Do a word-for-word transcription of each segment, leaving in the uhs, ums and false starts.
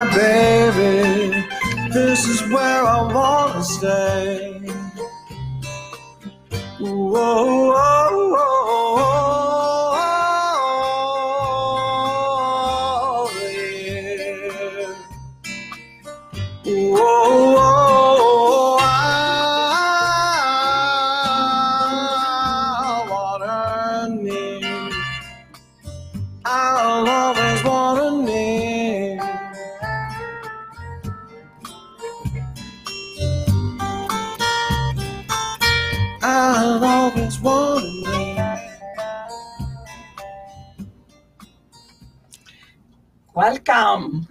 Baby, this is where I want to stay. Whoa, whoa, whoa, whoa, yeah. Whoa, whoa, I want her near. I'll always want her near. I'll always want her near. Welcome.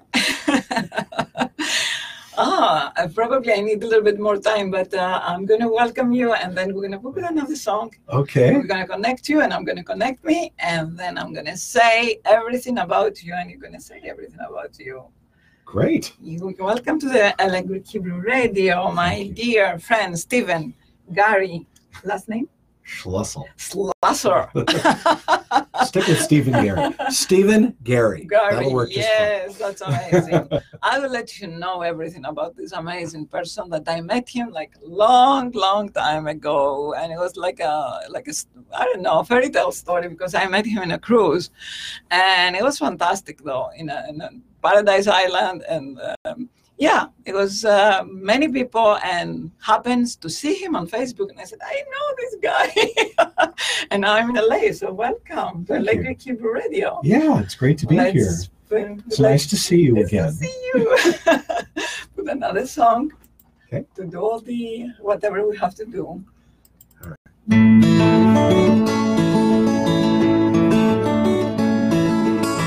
Ah, I probably I need a little bit more time, but uh, I'm going to welcome you, and then we're going to put another song. Okay. We're going to connect you, and I'm going to connect me, and then I'm going to say everything about you, and you're going to say everything about you. Great. You welcome to the L A Greek Hebrew Radio, my dear friend Steven Gary. Last name? Schlussel. Schlussel. Stick with Steven Gary. Steven Gary. Gary. That'll work. Yes, that's amazing. I will let you know everything about this amazing person that I met him like long, long time ago, and it was like a like a I don't know fairy tale story because I met him in a cruise, and it was fantastic though in a, in a Paradise Island, and um, yeah, it was uh, many people, and happens to see him on Facebook, and I said, I know this guy, and now I'm in L A, so welcome to L A Greek Hebrew Radio. Yeah, it's great to be Let's, here. Bring, it's like, nice to see you nice again. To see you. With another song okay. to do all the whatever we have to do. All right.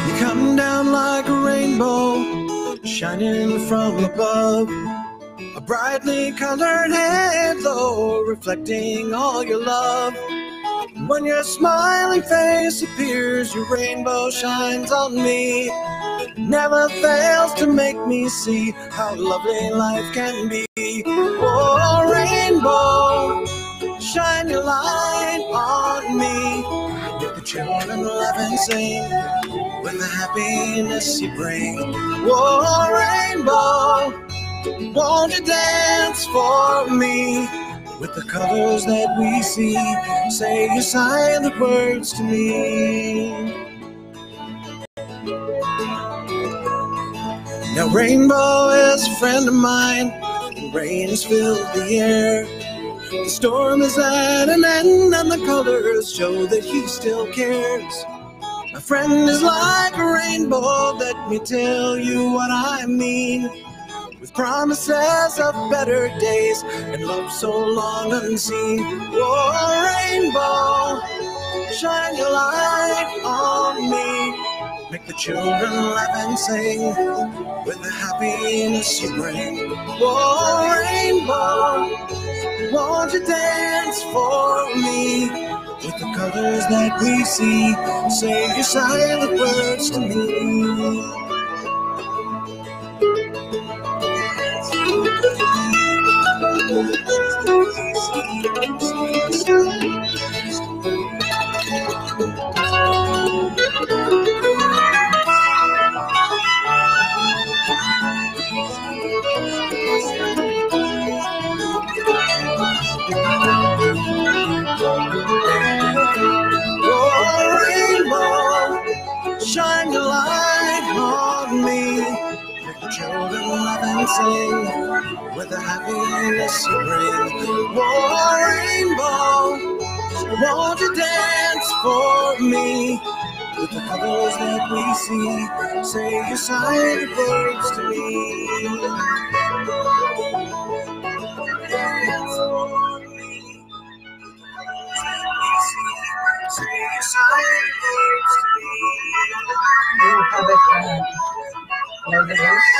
You come down like a rainbow, shining from above, a brightly colored halo reflecting all your love. When your smiling face appears, your rainbow shines on me, never fails to make me see how lovely life can be. Oh, rainbow, shine your light on me. Let the children laugh and sing with the happiness you bring. Oh, rainbow, won't you dance for me? With the colors that we see, say your silent words to me. Now rainbow is a friend of mine, and rain has filled the air. The storm is at an end, and the colors show that he still cares. My friend is like a rainbow, let me tell you what I mean. With promises of better days and love so long unseen. Oh, rainbow, shine your light on me. Make the children laugh and sing with the happiness you bring. Oh, rainbow, won't you dance for me? With the colors that we see, say your silent words to me. Shine your light on me. Make the children laugh and sing with the happiness you bring. Oh, rainbow, won't you dance for me? With the colors that we see, say your silent words to me. Dance for me. Say your silent words to me. Do you have it, uh, low the voice?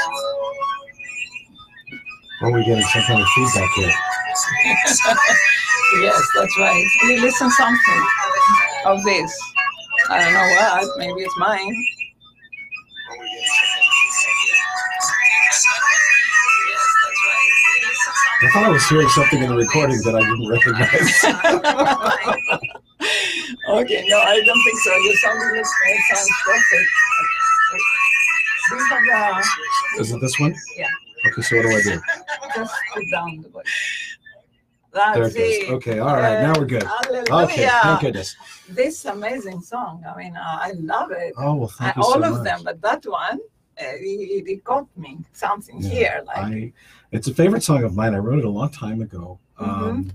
Or are we getting some kind of feedback here? Yes, that's right. We listen something of this. I don't know what, maybe it's mine. I thought I was hearing something in the recording that I didn't recognize. Okay, no, I don't think so. Your sound sounds perfect. Do you have a Is it this one? Yeah. Okay, so what do I do? Just put down the voice. That's there it goes. It. Okay, all right, now we're good. Hallelujah. Okay, thank goodness. This amazing song. I mean, uh, I love it. Oh, well, thank you so much. All of them, but that one, uh, it, it got me something yeah, here. Like I, it's a favorite song of mine. I wrote it a long time ago. Mm-hmm. Um,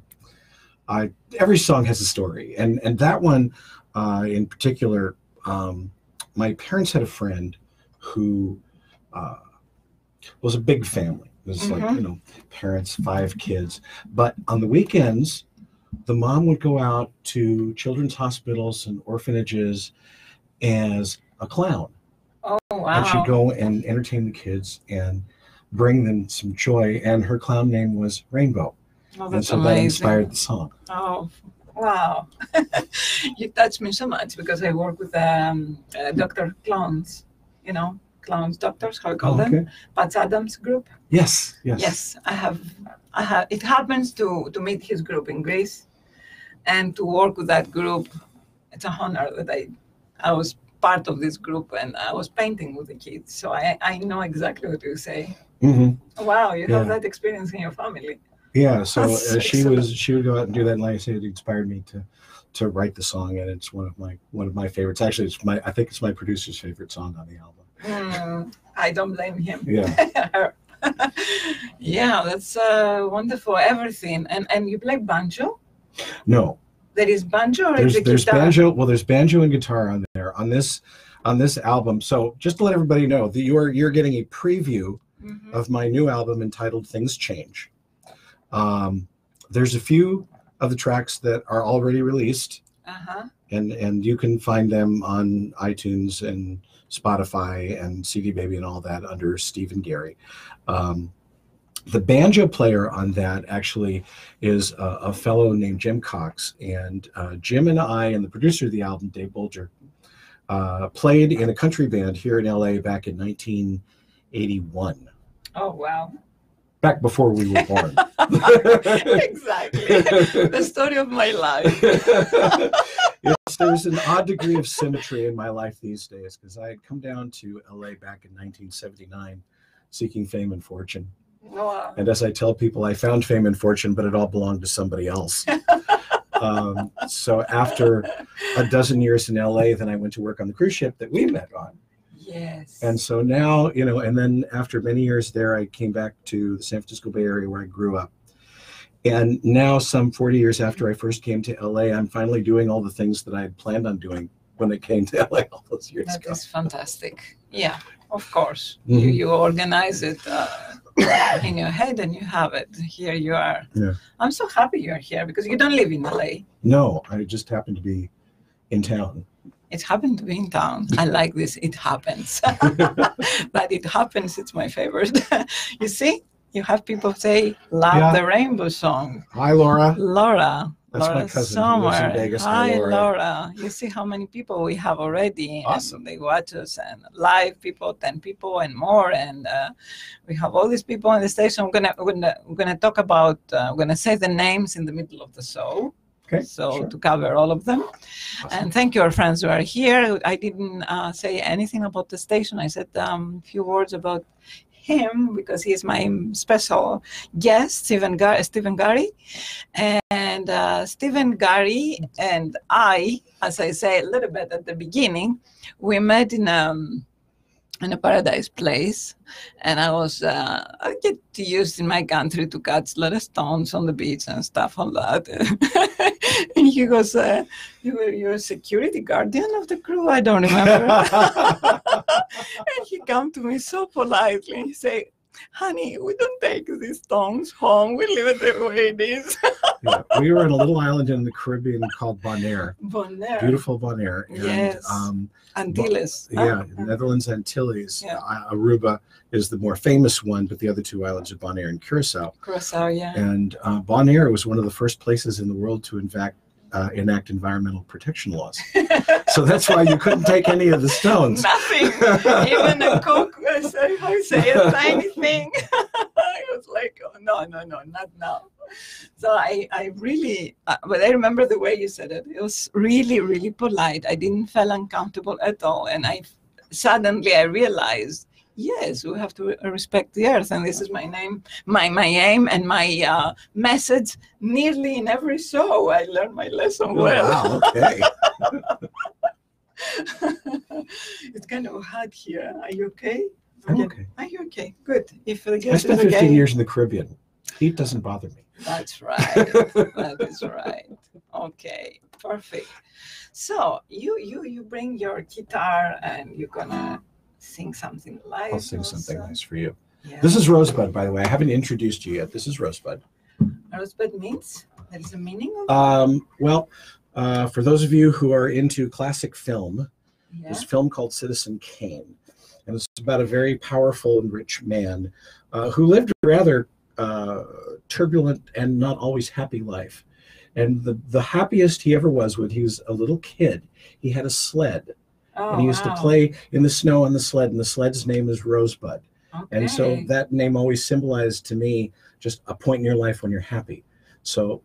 I every song has a story, and and that one, uh, in particular, um, my parents had a friend who uh, was a big family. It was mm-hmm. like, you know, parents, five kids. But on the weekends, the mom would go out to children's hospitals and orphanages as a clown. Oh, wow. And she'd go and entertain the kids and bring them some joy. And her clown name was Rainbow. Oh, that's and so amazing. That inspired the song. Oh, wow. You touched me so much because I work with um, uh, Doctor Clowns, you know. Clowns, doctors, how you call oh, okay. them? Pat Adams Group. Yes, yes. Yes, I have. I have. It happens to to meet his group in Greece, and to work with that group. It's an honor that I, I was part of this group, and I was painting with the kids. So I, I know exactly what you say. Mm-hmm. Wow, you yeah. have that experience in your family. Yeah. So uh, she was. She would go out and do that, and like I said, it inspired me to. to write the song, and it's one of my one of my favorites. Actually, it's my I think it's my producer's favorite song on the album. Mm, I don't blame him. Yeah, yeah, that's uh, wonderful. Everything, and and you play banjo? No. There is banjo. Or there's, is there's banjo. Well, there's banjo and guitar on there on this on this album. So just to let everybody know that you're you're getting a preview mm-hmm. of my new album entitled Things Change. Um, there's a few. Of the tracks that are already released, uh-huh. and and you can find them on iTunes and Spotify and C D Baby and all that under Steven Gary. Um, the banjo player on that actually is a, a fellow named Jim Cox, and uh, Jim and I and the producer of the album, Dave Bulger, uh, played in a country band here in L A back in nineteen eighty-one. Oh wow. Back before we were born. Exactly. The story of my life. Yes, there's an odd degree of symmetry in my life these days because I had come down to L A back in nineteen seventy-nine seeking fame and fortune. Wow. And as I tell people, I found fame and fortune, but it all belonged to somebody else. um, so after a dozen years in L A, then I went to work on the cruise ship that we met on. Yes. And so now, you know, and then after many years there, I came back to the San Francisco Bay Area where I grew up. And now some forty years after I first came to L A, I'm finally doing all the things that I had planned on doing when I came to L A all those years ago. That is fantastic. Yeah, of course. Mm-hmm. You, you organize it uh, in your head and you have it. Here you are. Yeah. I'm so happy you're here because you don't live in L A. No, I just happen to be in town. It happened to be in town. I like this. It happens. But it happens. It's my favorite. You see, you have people say, love yeah. the Rainbow song. Hi, Laura. Laura. That's Laura my cousin who lives in Vegas. Hi, Hi Laura. Laura. You see how many people we have already. Awesome. And they watch us and live people, ten people and more. And uh, we have all these people on the station. I'm going to we're gonna, we're gonna talk about, uh, I'm going to say the names in the middle of the show. Okay, so sure. to cover all of them. Awesome. And thank you, our friends who are here. I didn't uh, say anything about the station. I said um, a few words about him because he's my special guest, Steven, Gar Steven Gary. And uh, Steven Gary and I, as I say a little bit at the beginning, we met in um, in a paradise place, and I was uh, I get used in my country to catch a lot of stones on the beach and stuff all that. And he goes, uh, "You were your security guardian of the crew? I don't remember." And he come to me so politely and he say, "Honey, we don't take these stones home. We leave it the way it is." Yeah, we were on a little island in the Caribbean called Bonaire. Bonaire. Beautiful Bonaire. And, yes. Um, Antilles. Bon yeah, uh, Netherlands Antilles. Yeah. Uh, Aruba is the more famous one, but the other two islands are Bonaire and Curaçao. Curaçao, yeah. And uh, Bonaire was one of the first places in the world to, in fact, Uh, enact environmental protection laws. So that's why you couldn't take any of the stones. Nothing. Even a cook, I say, I say a tiny thing. I was like, oh, no, no, no, not now. So I, I really, uh, but I remember the way you said it. It was really, really polite. I didn't feel uncomfortable at all. And I suddenly I realized yes, we have to respect the earth. And this is my name, my my aim and my uh, message nearly in every show. I learned my lesson well. Wow, okay. It's kind of hot here. Are you okay? I'm okay. Are you okay? Good. If I spent fifteen okay. years in the Caribbean. Heat doesn't bother me. That's right. That is right. Okay, perfect. So you you you bring your guitar and you're gonna sing something live. I'll sing also. something nice for you. Yeah. This is Rosebud, by the way. I haven't introduced you yet. This is Rosebud. Rosebud means there is a meaning of it? Um, well, uh, for those of you who are into classic film, yeah. There's a film called Citizen Kane, and it's about a very powerful and rich man uh, who lived rather uh, turbulent and not always happy life. And the, the happiest he ever was when he was a little kid, he had a sled. Oh, and he used wow. to play in the snow on the sled, and the sled's name is Rosebud. Okay. And so that name always symbolized to me just a point in your life when you're happy. So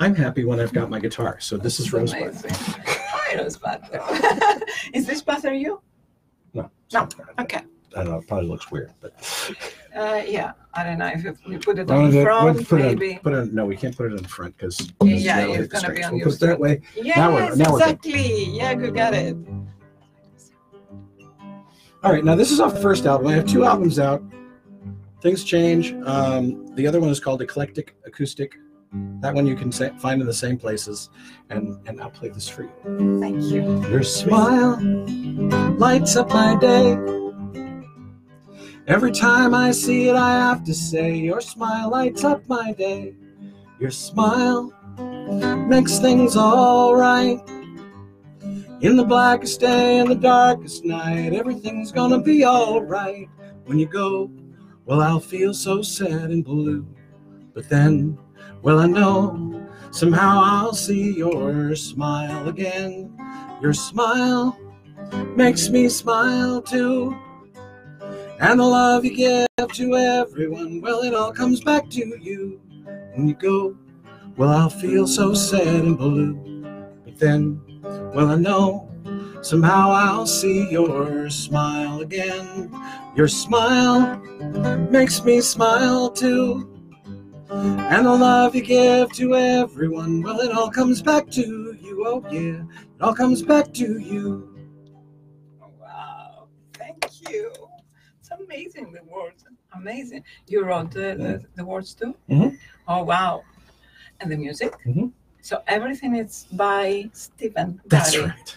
I'm happy when I've got my guitar. So this That's is Rosebud. Hi, Rosebud. Is this bother you? No. No. Okay. I don't know. It probably looks weird, but. Uh, yeah, I don't know if you put it on the front, put maybe. It on, put it on, no, we can't put it in front because. Yeah, it's going to be on your. We'll put it that way. Yes, now we're, now exactly. We're yeah, you got it. All right, now this is off the first album. I have two albums out. Things Change. Um, the other one is called Eclectic Acoustic. That one you can find in the same places. And and I'll play this for you. Thank you. Your smile lights up my day. Every time I see it, I have to say, your smile lights up my day. Your smile makes things all right. In the blackest day, in the darkest night, everything's gonna be all right. When you go, well, I'll feel so sad and blue. But then, well, I know somehow I'll see your smile again. Your smile makes me smile too. And the love you give to everyone, well, it all comes back to you. When you go, well, I'll feel so sad and blue. But then, well, I know somehow I'll see your smile again. Your smile makes me smile too. And the love you give to everyone, well, it all comes back to you. Oh, yeah, it all comes back to you. Wow, thank you. Amazing, the words, amazing. You wrote the, the, the words too? Mm-hmm. Oh, wow. And the music? Mm-hmm. So everything is by Steven Gary. That's right.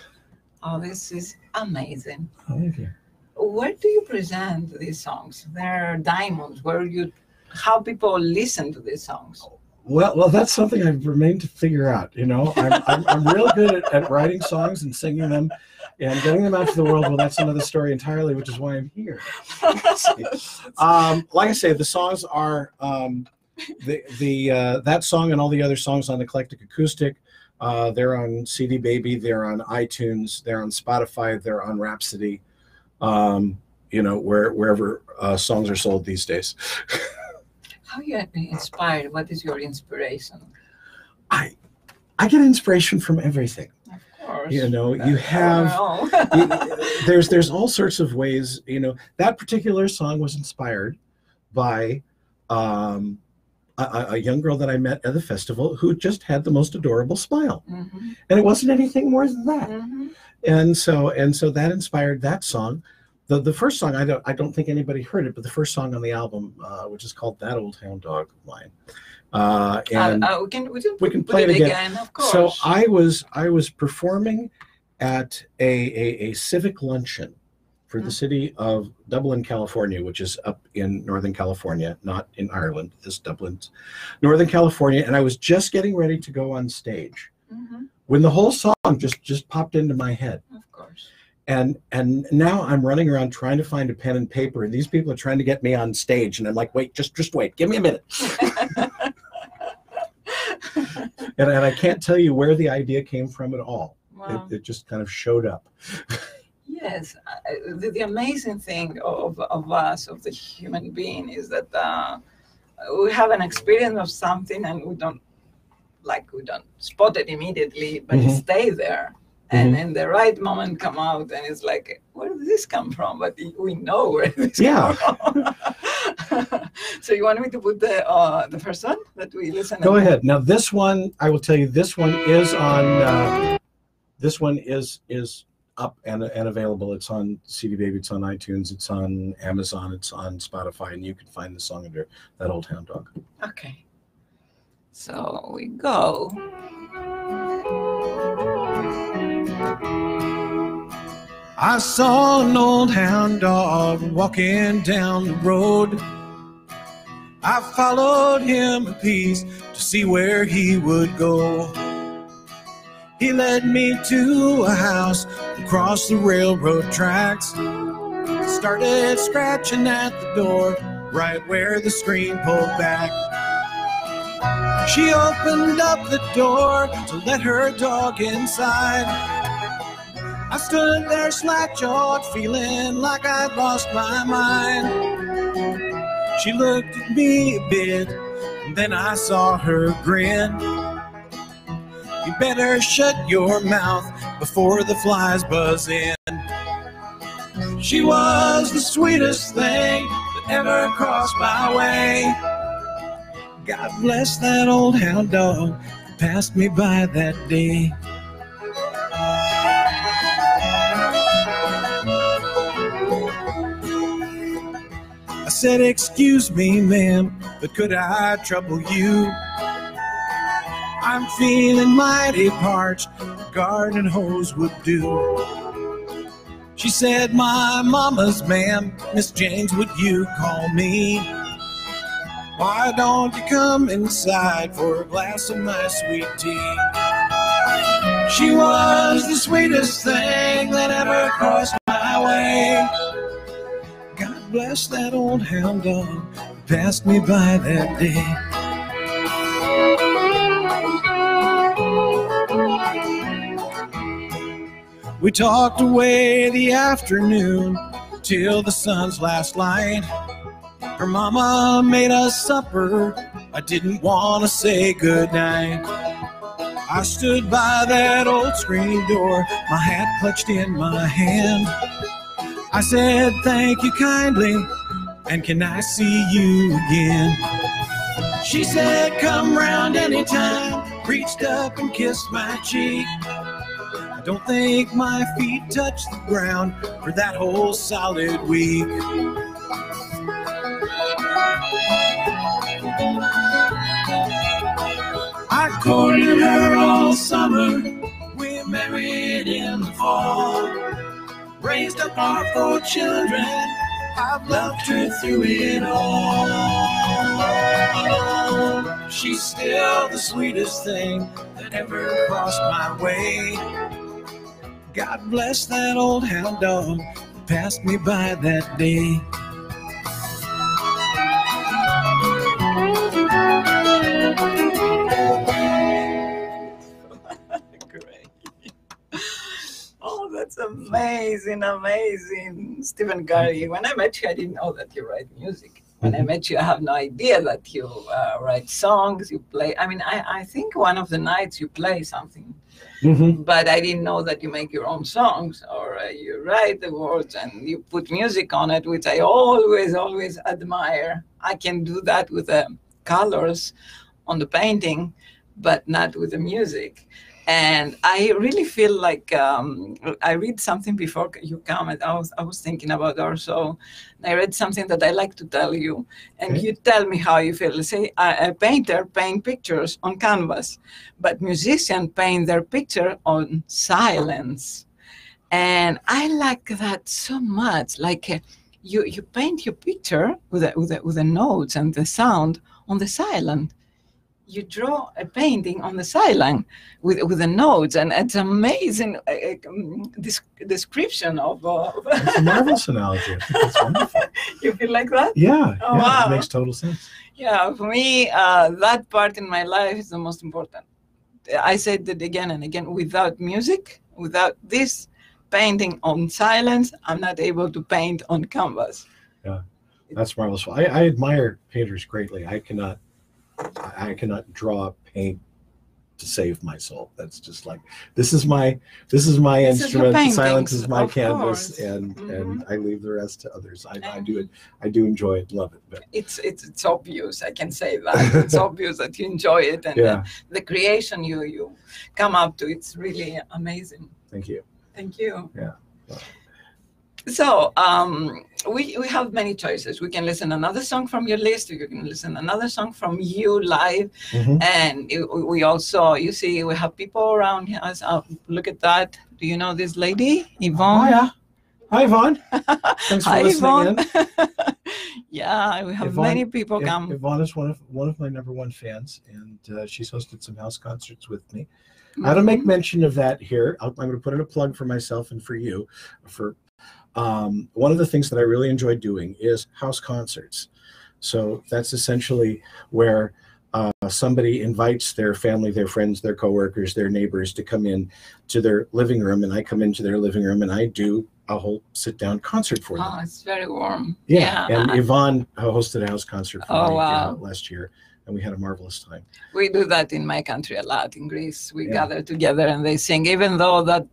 Oh, this is amazing. Thank you. Where do you present these songs? They're diamonds. Where you, how people listen to these songs? Well, well, that's something I've remained to figure out, you know. I'm, I'm, I'm really good at, at writing songs and singing them. And getting them out to the world, well, that's another story entirely, which is why I'm here. um, like I say, the songs are um, the the uh, that song and all the other songs on Eclectic Acoustic. Uh, they're on C D Baby. They're on iTunes. They're on Spotify. They're on Rhapsody. Um, you know, where wherever uh, songs are sold these days. How you have been inspired? What is your inspiration? I I get inspiration from everything. You know, you have, you, there's there's all sorts of ways, you know. That particular song was inspired by um, a, a young girl that I met at the festival who just had the most adorable smile. Mm-hmm. And it wasn't anything more than that. Mm-hmm. And so and so that inspired that song. The, the first song, I don't, I don't think anybody heard it, but the first song on the album, uh, which is called That Old Hound Dog of Mine. Uh, and uh, uh, we can, we can, we can play it again. again of course. So I was I was performing at a, a, a civic luncheon for mm. the city of Dublin, California, which is up in Northern California, not in Ireland. This Dublin's Northern California. And I was just getting ready to go on stage mm-hmm. when the whole song just, just popped into my head. Of course. And and now I'm running around trying to find a pen and paper, and these people are trying to get me on stage, and I'm like, wait, just just wait, give me a minute. and, and I can't tell you where the idea came from at all. Wow. It, it just kind of showed up. Yes, uh, the, the amazing thing of of us, of the human being, is that uh, we have an experience of something, and we don't like we don't spot it immediately, but mm-hmm. it stays there. and mm-hmm. in the right moment come out, and it's like, where did this come from? But we know where this yeah. come from. So you want me to put the uh, the first one that we listen to? Go ahead. Now this one, I will tell you, this one is on, uh, this one is is up and, and available. It's on C D Baby, it's on iTunes, it's on Amazon, it's on Spotify, and you can find the song under That Old Hound Dog. Okay. So we go. I saw an old hound dog walking down the road. I followed him a piece to see where he would go. He led me to a house across the railroad tracks. Started scratching at the door right where the screen pulled back. She opened up the door to let her dog inside. I stood there slack-jawed, feeling like I'd lost my mind. She looked at me a bit, and then I saw her grin. You better shut your mouth before the flies buzz in. She was the sweetest thing that ever crossed my way. God bless that old hound dog that passed me by that day. I said, excuse me, ma'am, but could I trouble you? I'm feeling mighty parched, a garden hose would do. She said, my mama's, ma'am, Miss James, would you call me? Why don't you come inside for a glass of my sweet tea? She was the sweetest thing that ever crossed my way. God bless that old hound dog that passed me by that day. We talked away the afternoon till the sun's last light. Her mama made us supper, I didn't want to say goodnight. I stood by that old screen door, my hat clutched in my hand. I said thank you kindly, and can I see you again? She said come round anytime, reached up and kissed my cheek. I don't think my feet touched the ground for that whole solid week. I courted her all summer, we married in the fall. Raised up our four children, I've loved her through it all. She's still the sweetest thing that ever crossed my way. God bless that old hound dog that passed me by that day. That's amazing, amazing. Steven Gary, when I met you, I didn't know that you write music. When I met you, I have no idea that you uh, write songs, you play. I mean, I, I think one of the nights you play something, mm-hmm. but I didn't know that you make your own songs, or uh, you write the words and you put music on it, which I always, always admire. I can do that with the colors on the painting, but not with the music. And I really feel like um, I read something before you come, and I was, I was thinking about also. I read something that I like to tell you, and okay. you tell me how you feel. Say, a painter paint pictures on canvas, but musicians paint their picture on silence. And I like that so much. Like uh, you, you paint your picture with the, with the, with the notes and the sound on the silence. You draw a painting on the sideline with with the notes, and it's amazing uh, des- description of. Uh, it's a marvelous analogy. I think that's wonderful. You feel like that? Yeah. Oh, yeah, wow. It makes total sense. Yeah, for me, uh, that part in my life is the most important. I said it again and again. Without music, without this painting on silence, I'm not able to paint on canvas. Yeah, that's marvelous. I, I admire painters greatly. I cannot. I cannot draw, paint, to save my soul. That's just like, this is my, this is my this instrument. Is silence is my canvas, course. and mm-hmm. and I leave the rest to others. I, I do it. I do enjoy it, love it. But it's it's it's obvious. I can say that it's obvious that you enjoy it, and yeah. the, the creation you you come up to, it's really amazing. Thank you. Thank you. Yeah. Well. So um, we, we have many choices. We can listen another song from your list, or you can listen another song from you live. Mm-hmm. And it, we also, you see, we have people around us. Oh, look at that. Do you know this lady, Yvonne? Oh, yeah. Hi, Yvonne. Thanks for Hi, listening Yvonne. in. Yeah, we have Yvonne, many people come. Yvonne is one of, one of my number one fans, and uh, she's hosted some house concerts with me. Mm-hmm. I don't make mention of that here. I'll, I'm going to put in a plug for myself and for you. For Um, one of the things that I really enjoy doing is house concerts. So that's essentially where uh, somebody invites their family, their friends, their coworkers, their neighbors to come in to their living room, and I come into their living room and I do a whole sit-down concert for them. Oh, it's very warm. Yeah, yeah. And Yvonne hosted a house concert for oh, me wow. uh, last year. And we had a marvelous time. We do that in my country a lot, in Greece. We yeah. gather together and they sing. Even though that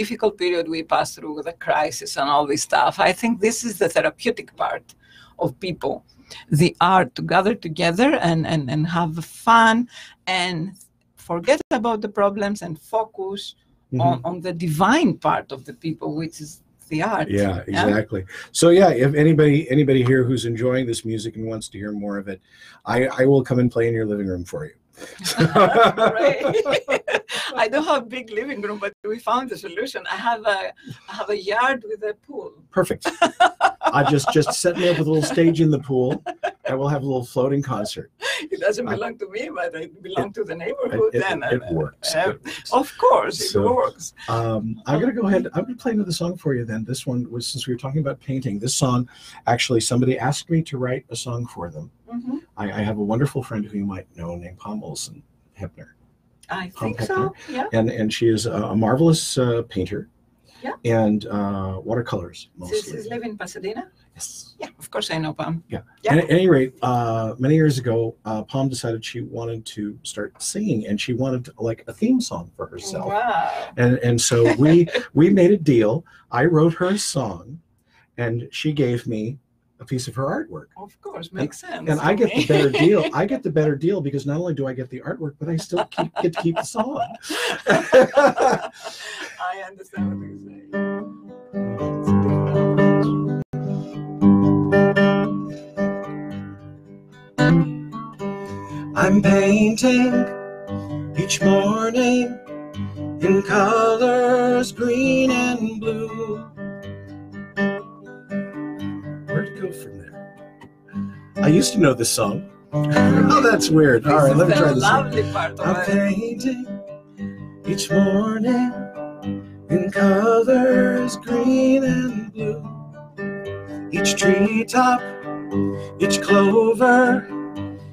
difficult period we passed through with the crisis and all this stuff, I think this is the therapeutic part of people. The art to gather together and, and, and have fun and forget about the problems and focus mm-hmm. on, on the divine part of the people, which is the art. Yeah, exactly. Yeah. So yeah, if anybody anybody here who's enjoying this music and wants to hear more of it, I, I will come and play in your living room for you. I don't have a big living room, but we found the solution. I have a I have a yard with a pool. Perfect. I just just set me up with a little stage in the pool, and we'll have a little floating concert. It doesn't belong I, to me, but it belongs to the neighborhood. It, then it, it, and, works. Uh, it works. Of course, it so, works. Um, I'm gonna go ahead. I'm gonna play another song for you. Then this one was, since we were talking about painting. This song, actually, somebody asked me to write a song for them. Mm-hmm. I, I have a wonderful friend who you might know named Pam Wilson Hepner. I think Hepner. so. Yeah. And and she is a, a marvelous uh, painter. Yeah. And uh, watercolors mostly. Does she live in Pasadena? Yes. Yeah. Of course, I know Pam. Yeah. yeah. And at any rate, uh, many years ago, uh, Pam decided she wanted to start singing, and she wanted like a theme song for herself. Wow. And and so we we made a deal. I wrote her a song, and she gave me a piece of her artwork. Of course, makes and, sense. And I get the better deal. I get the better deal because not only do I get the artwork, but I still keep, get to keep the song. I understand what you're saying. I'm painting each morning in colors green and blue. From there, I used to know this song. Oh, that's weird. This All right, let me try this. Lovely part I'm it. painting each morning in colors green and blue. Each treetop, each clover,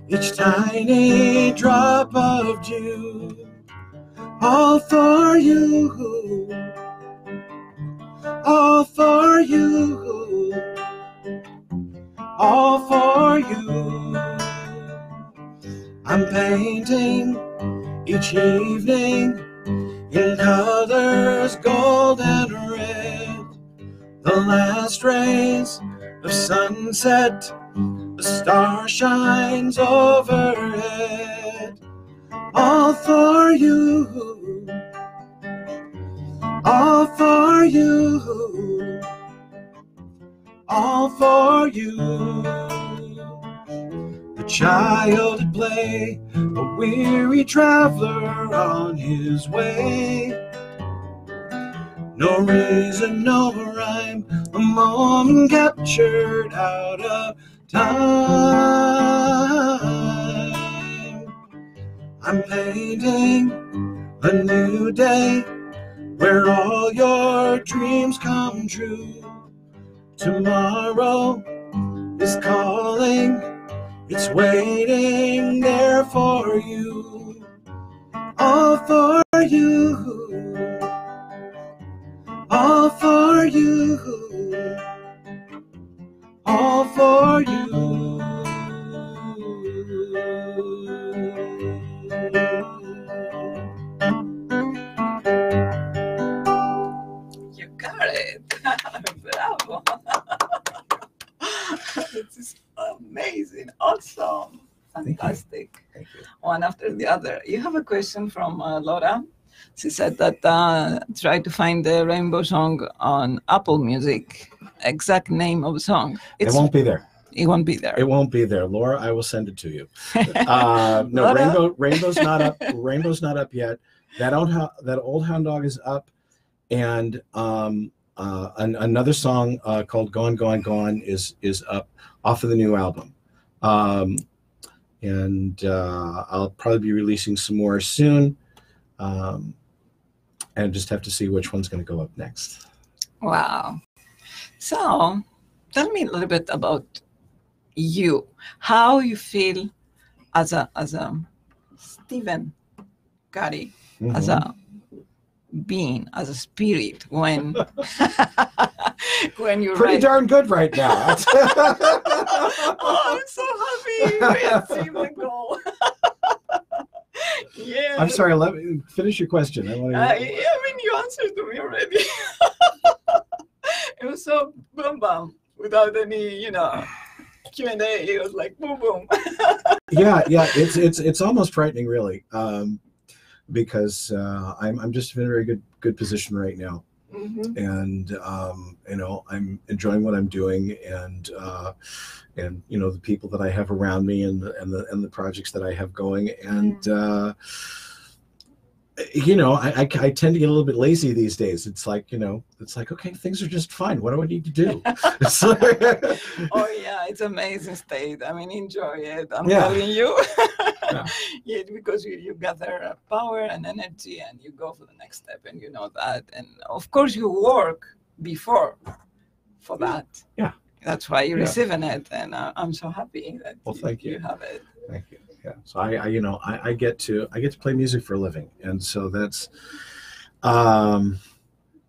each tiny drop of dew. All for you. All for you. All for you. I'm painting each evening in colors gold and red. The last rays of sunset, a star shines overhead. All for you. All for you. All for you. A child at play, a weary traveler on his way. No reason, no rhyme, a moment captured out of time. I'm painting a new day where all your dreams come true. Tomorrow is calling, it's waiting there for you. All for you. All for you. All for you. All for you. amazing, awesome, fantastic. Thank you. Thank you. One after the other. You have a question from uh, Laura. She said that uh, try to find the rainbow song on Apple Music. Exact name of the song. It's, it won't be there. It won't be there. It won't be there, Laura. I will send it to you. Uh, no, Laura? Rainbow. Rainbow's not up. Rainbow's not up yet. That old that old hound dog is up, and um, uh, an, another song uh, called "Gone, Gone, Gone" is is up off of the new album. Um, and uh, I'll probably be releasing some more soon. Um, and just have to see which one's going to go up next. Wow. So tell me a little bit about you, how you feel as a, as a Steven Gary, mm-hmm. as a being, as a spirit, when, when you Pretty write. Darn good right now. Oh, I'm so happy. We have seen the goal. Yeah. I'm sorry, let me finish your question. I, want to... uh, I mean, you answered to me already. It was so boom, boom, without any, you know, Q and A. It was like boom, boom. yeah, yeah. It's it's it's almost frightening, really, um, because uh, I'm I'm just in a very good good position right now, mm-hmm. and um, you know, I'm enjoying what I'm doing, and uh, and you know, the people that I have around me, and the, and the and the projects that I have going, and. Mm. Uh, You know, I, I, I tend to get a little bit lazy these days. It's like, you know, it's like, okay, things are just fine. What do I need to do? Oh, yeah, it's amazing state. I mean, enjoy it. I'm yeah. telling you. yeah. Yeah, because you, you gather power and energy and you go for the next step and you know that. And, of course, you work before for that. Yeah. That's why you're yeah. receiving it. And uh, I'm so happy that well, you, thank you. you have it. Thank you. Yeah. So I, I you know, I, I get to I get to play music for a living, and so that's um,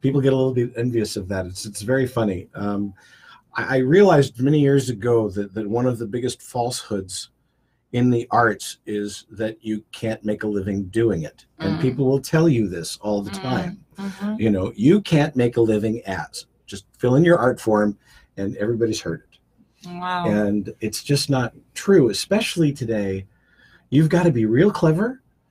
people get a little bit envious of that. It's it's very funny. Um, I, I realized many years ago that that one of the biggest falsehoods in the arts is that you can't make a living doing it, mm. and people will tell you this all the mm. time. Mm-hmm. You know, you can't make a living as just fill in your art form, and everybody's heard it. Wow. And it's just not true, especially today. You've got to be real clever,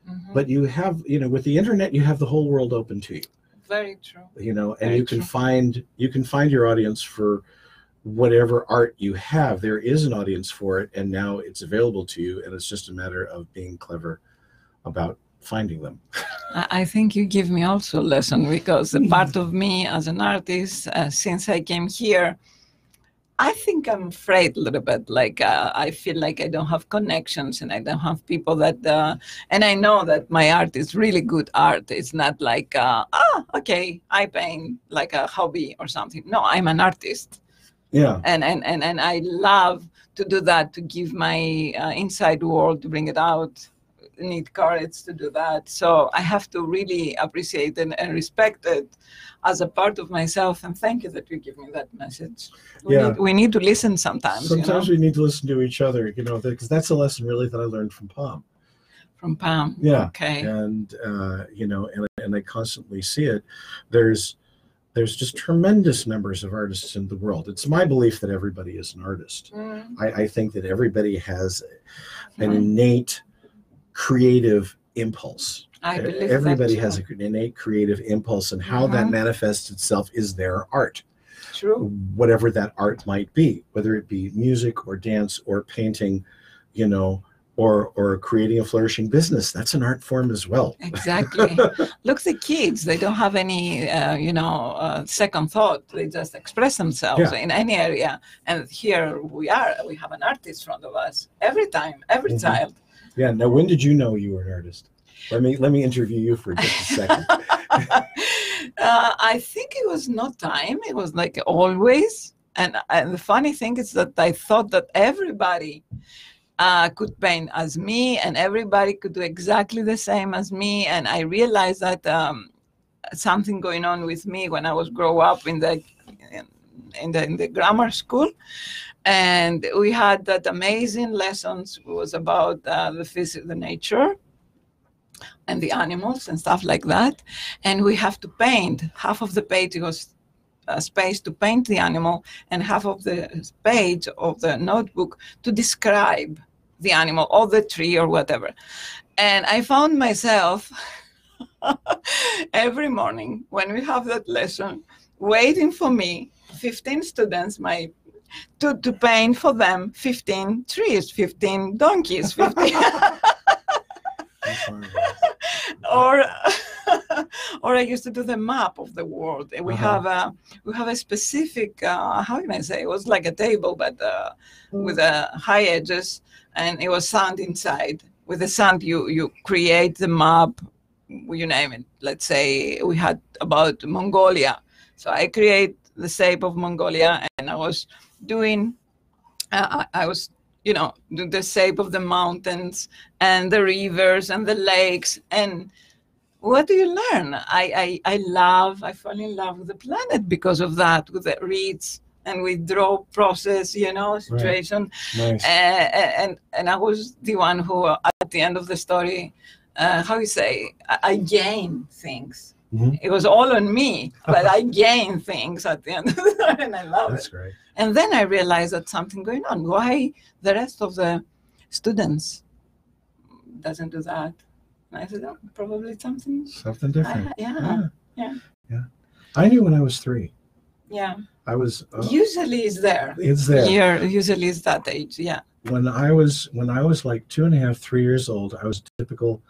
mm-hmm. but you have, you know, with the internet, you have the whole world open to you. Very true. You know, and Very you can true. find, you can find your audience for whatever art you have. There is an audience for it, and now it's available to you, and it's just a matter of being clever about finding them. I think you give me also a lesson, because the part of me as an artist, uh, since I came here, I think I'm afraid a little bit, like uh, I feel like I don't have connections and I don't have people that, uh, and I know that my art is really good art. It's not like, uh, ah, okay, I paint like a hobby or something. No, I'm an artist. Yeah. And and, and, and I love to do that, to give my uh, inside world, to bring it out. I need courage to do that. So I have to really appreciate and, and respect it as a part of myself, and thank you that you give me that message. We, yeah. need, we need to listen sometimes. Sometimes you know? we need to listen to each other, you know, because that's a lesson really that I learned from Pam. From Pam. Yeah. Okay. And uh, you know, and and I constantly see it. There's there's just tremendous numbers of artists in the world. It's my belief that everybody is an artist. Mm. I, I think that everybody has an mm. innate creative impulse. I believe everybody has an innate creative impulse, and how mm-hmm. that manifests itself is their art. True. Whatever that art might be, whether it be music or dance or painting, you know, or or creating a flourishing business, that's an art form as well. Exactly. Look, the kids, they don't have any, uh, you know, uh, second thought. They just express themselves yeah. in any area. And here we are. We have an artist in front of us every time, every mm-hmm. child. Yeah. Now, when did you know you were an artist? Let me let me interview you for just a second. uh, I think it was not time. It was like always. And and the funny thing is that I thought that everybody uh, could paint as me, and everybody could do exactly the same as me. And I realized that um, something going on with me when I was grow up in the in the in the grammar school. And we had that amazing lessons. It was about uh, the physics, the nature, and the animals and stuff like that. And we have to paint. Half of the page was uh, space to paint the animal and half of the page of the notebook to describe the animal or the tree or whatever. And I found myself every morning when we have that lesson, waiting for me, fifteen students, my to, to paint for them fifteen trees, fifteen donkeys, fifteen or or I used to do the map of the world. We uh-huh. have a we have a specific uh, how can I say? It was like a table, but uh, with uh, high edges, and it was sand inside. With the sand, you you create the map. You name it. Let's say we had about Mongolia, so I create the shape of Mongolia, and I was doing, uh, I was, you know, do the shape of the mountains and the rivers and the lakes. And what do you learn? I I, I love. I fall in love with the planet because of that, with the reeds and withdraw process, you know, situation. Right. Nice. Uh, and and I was the one who, uh, at the end of the story. Uh, how you say, I, I gain things. Mm-hmm. It was all on me, but I gain things at the end of the day, and I love That's it. Great. And then I realized that something going on. Why the rest of the students doesn't do that? And I said, oh, probably something. Something different. I, yeah, yeah. Yeah. Yeah. I knew when I was three. Yeah. I was. Uh, usually it's there. It's there. You're, usually it's that age. Yeah. When I was, when I was like two and a half, three years old, I was typical.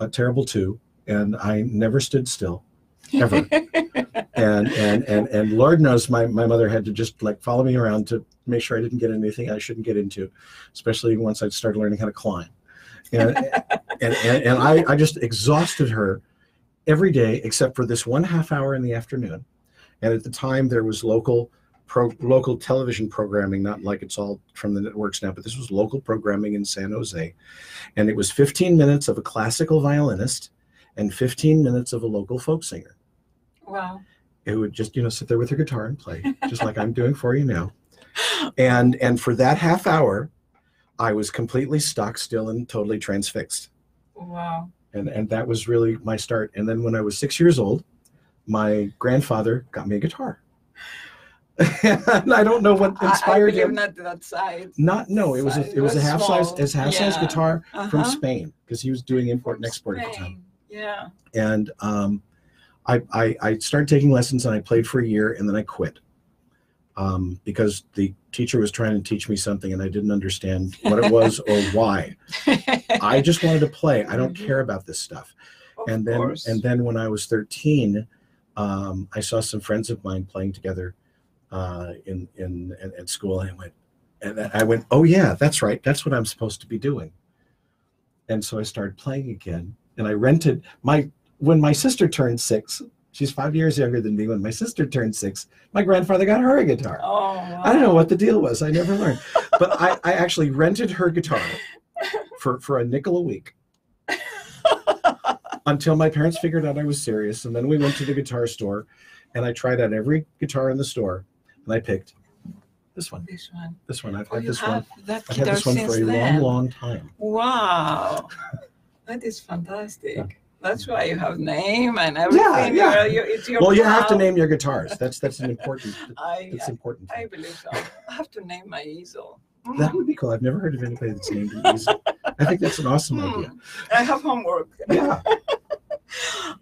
A terrible two, and I never stood still, ever. and, and and and Lord knows my, my mother had to just like follow me around to make sure I didn't get anything I shouldn't get into, especially once I'd started learning how to climb. And and, and, and I, I just exhausted her every day except for this one half hour in the afternoon. And at the time there was local pro local television programming, not like it's all from the networks now, but this was local programming in San Jose. And it was fifteen minutes of a classical violinist and fifteen minutes of a local folk singer. Wow. It would just, you know, sit there with her guitar and play, just like I'm doing for you now. And, and for that half hour, I was completely stock still and totally transfixed. Wow. And, and that was really my start. And then when I was six years old, my grandfather got me a guitar. And I don't know what inspired I, I him. Not that size. Not no. It was a, it was a half small. size, as half yeah. size guitar uh-huh. from Spain, because he was doing import and export at the time. Yeah. And um, I, I I started taking lessons and I played for a year and then I quit, um, because the teacher was trying to teach me something and I didn't understand what it was or why. I just wanted to play. I don't mm-hmm. care about this stuff. Of and then course. and then when I was thirteen, um, I saw some friends of mine playing together. Uh, in, in in at school, and I went, and I went, oh yeah, that's right, that's what I'm supposed to be doing. And so I started playing again. And I rented my when my sister turned six. She's five years younger than me. When my sister turned six, my grandfather got her a guitar. Oh, wow. I don't know what the deal was. I never learned, but I, I actually rented her guitar for for a nickel a week. Until my parents figured out I was serious, and then we went to the guitar store, and I tried out every guitar in the store. And I picked this one. This one. This one. I've oh, had this one. I've had this one for a then. long, long time. Wow. That is fantastic. Yeah. That's why you have name and everything. Yeah, yeah. Your, it's your well, you have to name your guitars. That's that's an important I, that's important. I, I believe so. I have to name my easel. Mm. That would be cool. I've never heard of anybody that's named an easel. I think that's an awesome mm. idea. I have homework. Yeah.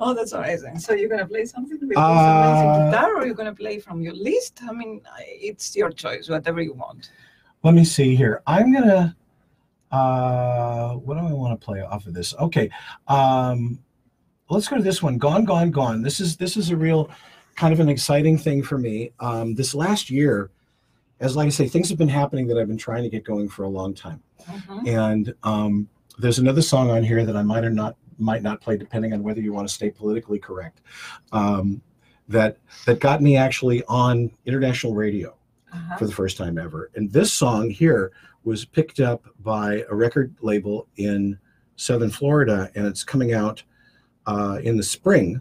Oh, that's amazing. So you're going to play something with uh, this amazing guitar, or you're going to play from your list? I mean, it's your choice, whatever you want. Let me see here. I'm going to, uh, what do I want to play off of this? Okay. Um, let's go to this one. Gone, Gone, Gone. This is, this is a real kind of an exciting thing for me. Um, this last year, as like I say, things have been happening that I've been trying to get going for a long time. Mm-hmm. And um, there's another song on here that I might or not might not play, depending on whether you want to stay politically correct, um, that that got me actually on international radio uh-huh. for the first time ever. And this song here was picked up by a record label in Southern Florida, and it's coming out uh, in the spring.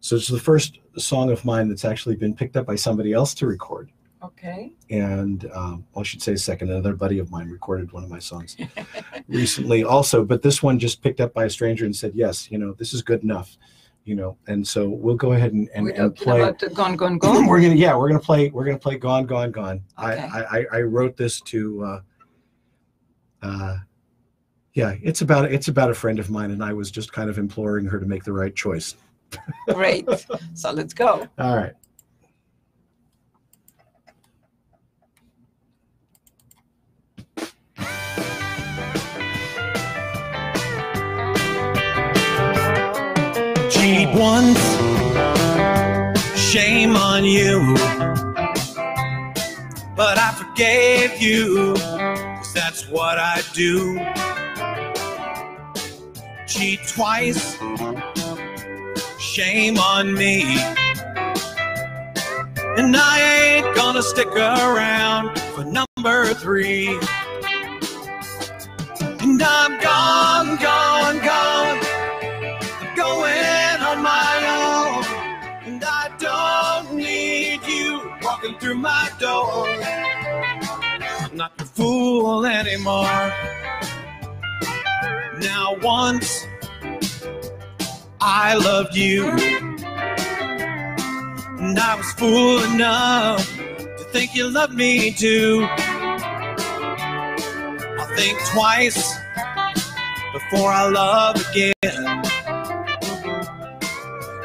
So it's the first song of mine that's actually been picked up by somebody else to record. Okay. And um, well, I should say second, another buddy of mine recorded one of my songs recently also, but this one just picked up by a stranger and said, yes, you know, this is good enough. you know, and so we'll go ahead and, and, and play. About the Gone, Gone, Gone. We're gonna, yeah, we're gonna play. We're gonna play Gone, Gone, Gone. Okay. I, I, I wrote this to. Uh, uh, yeah, it's about it's about a friend of mine, and I was just kind of imploring her to make the right choice. Great. So let's go. All right. Cheat once, shame on you, but I forgave you, 'cause that's what I do. Cheat twice, shame on me, and I ain't gonna stick around for number three. And I'm gone, gone, gone, I'm going on my own, and I don't need you walking through my door. I'm not your fool anymore. Now once I loved you, and I was fool enough to think you loved me too. I'll think twice before I love again.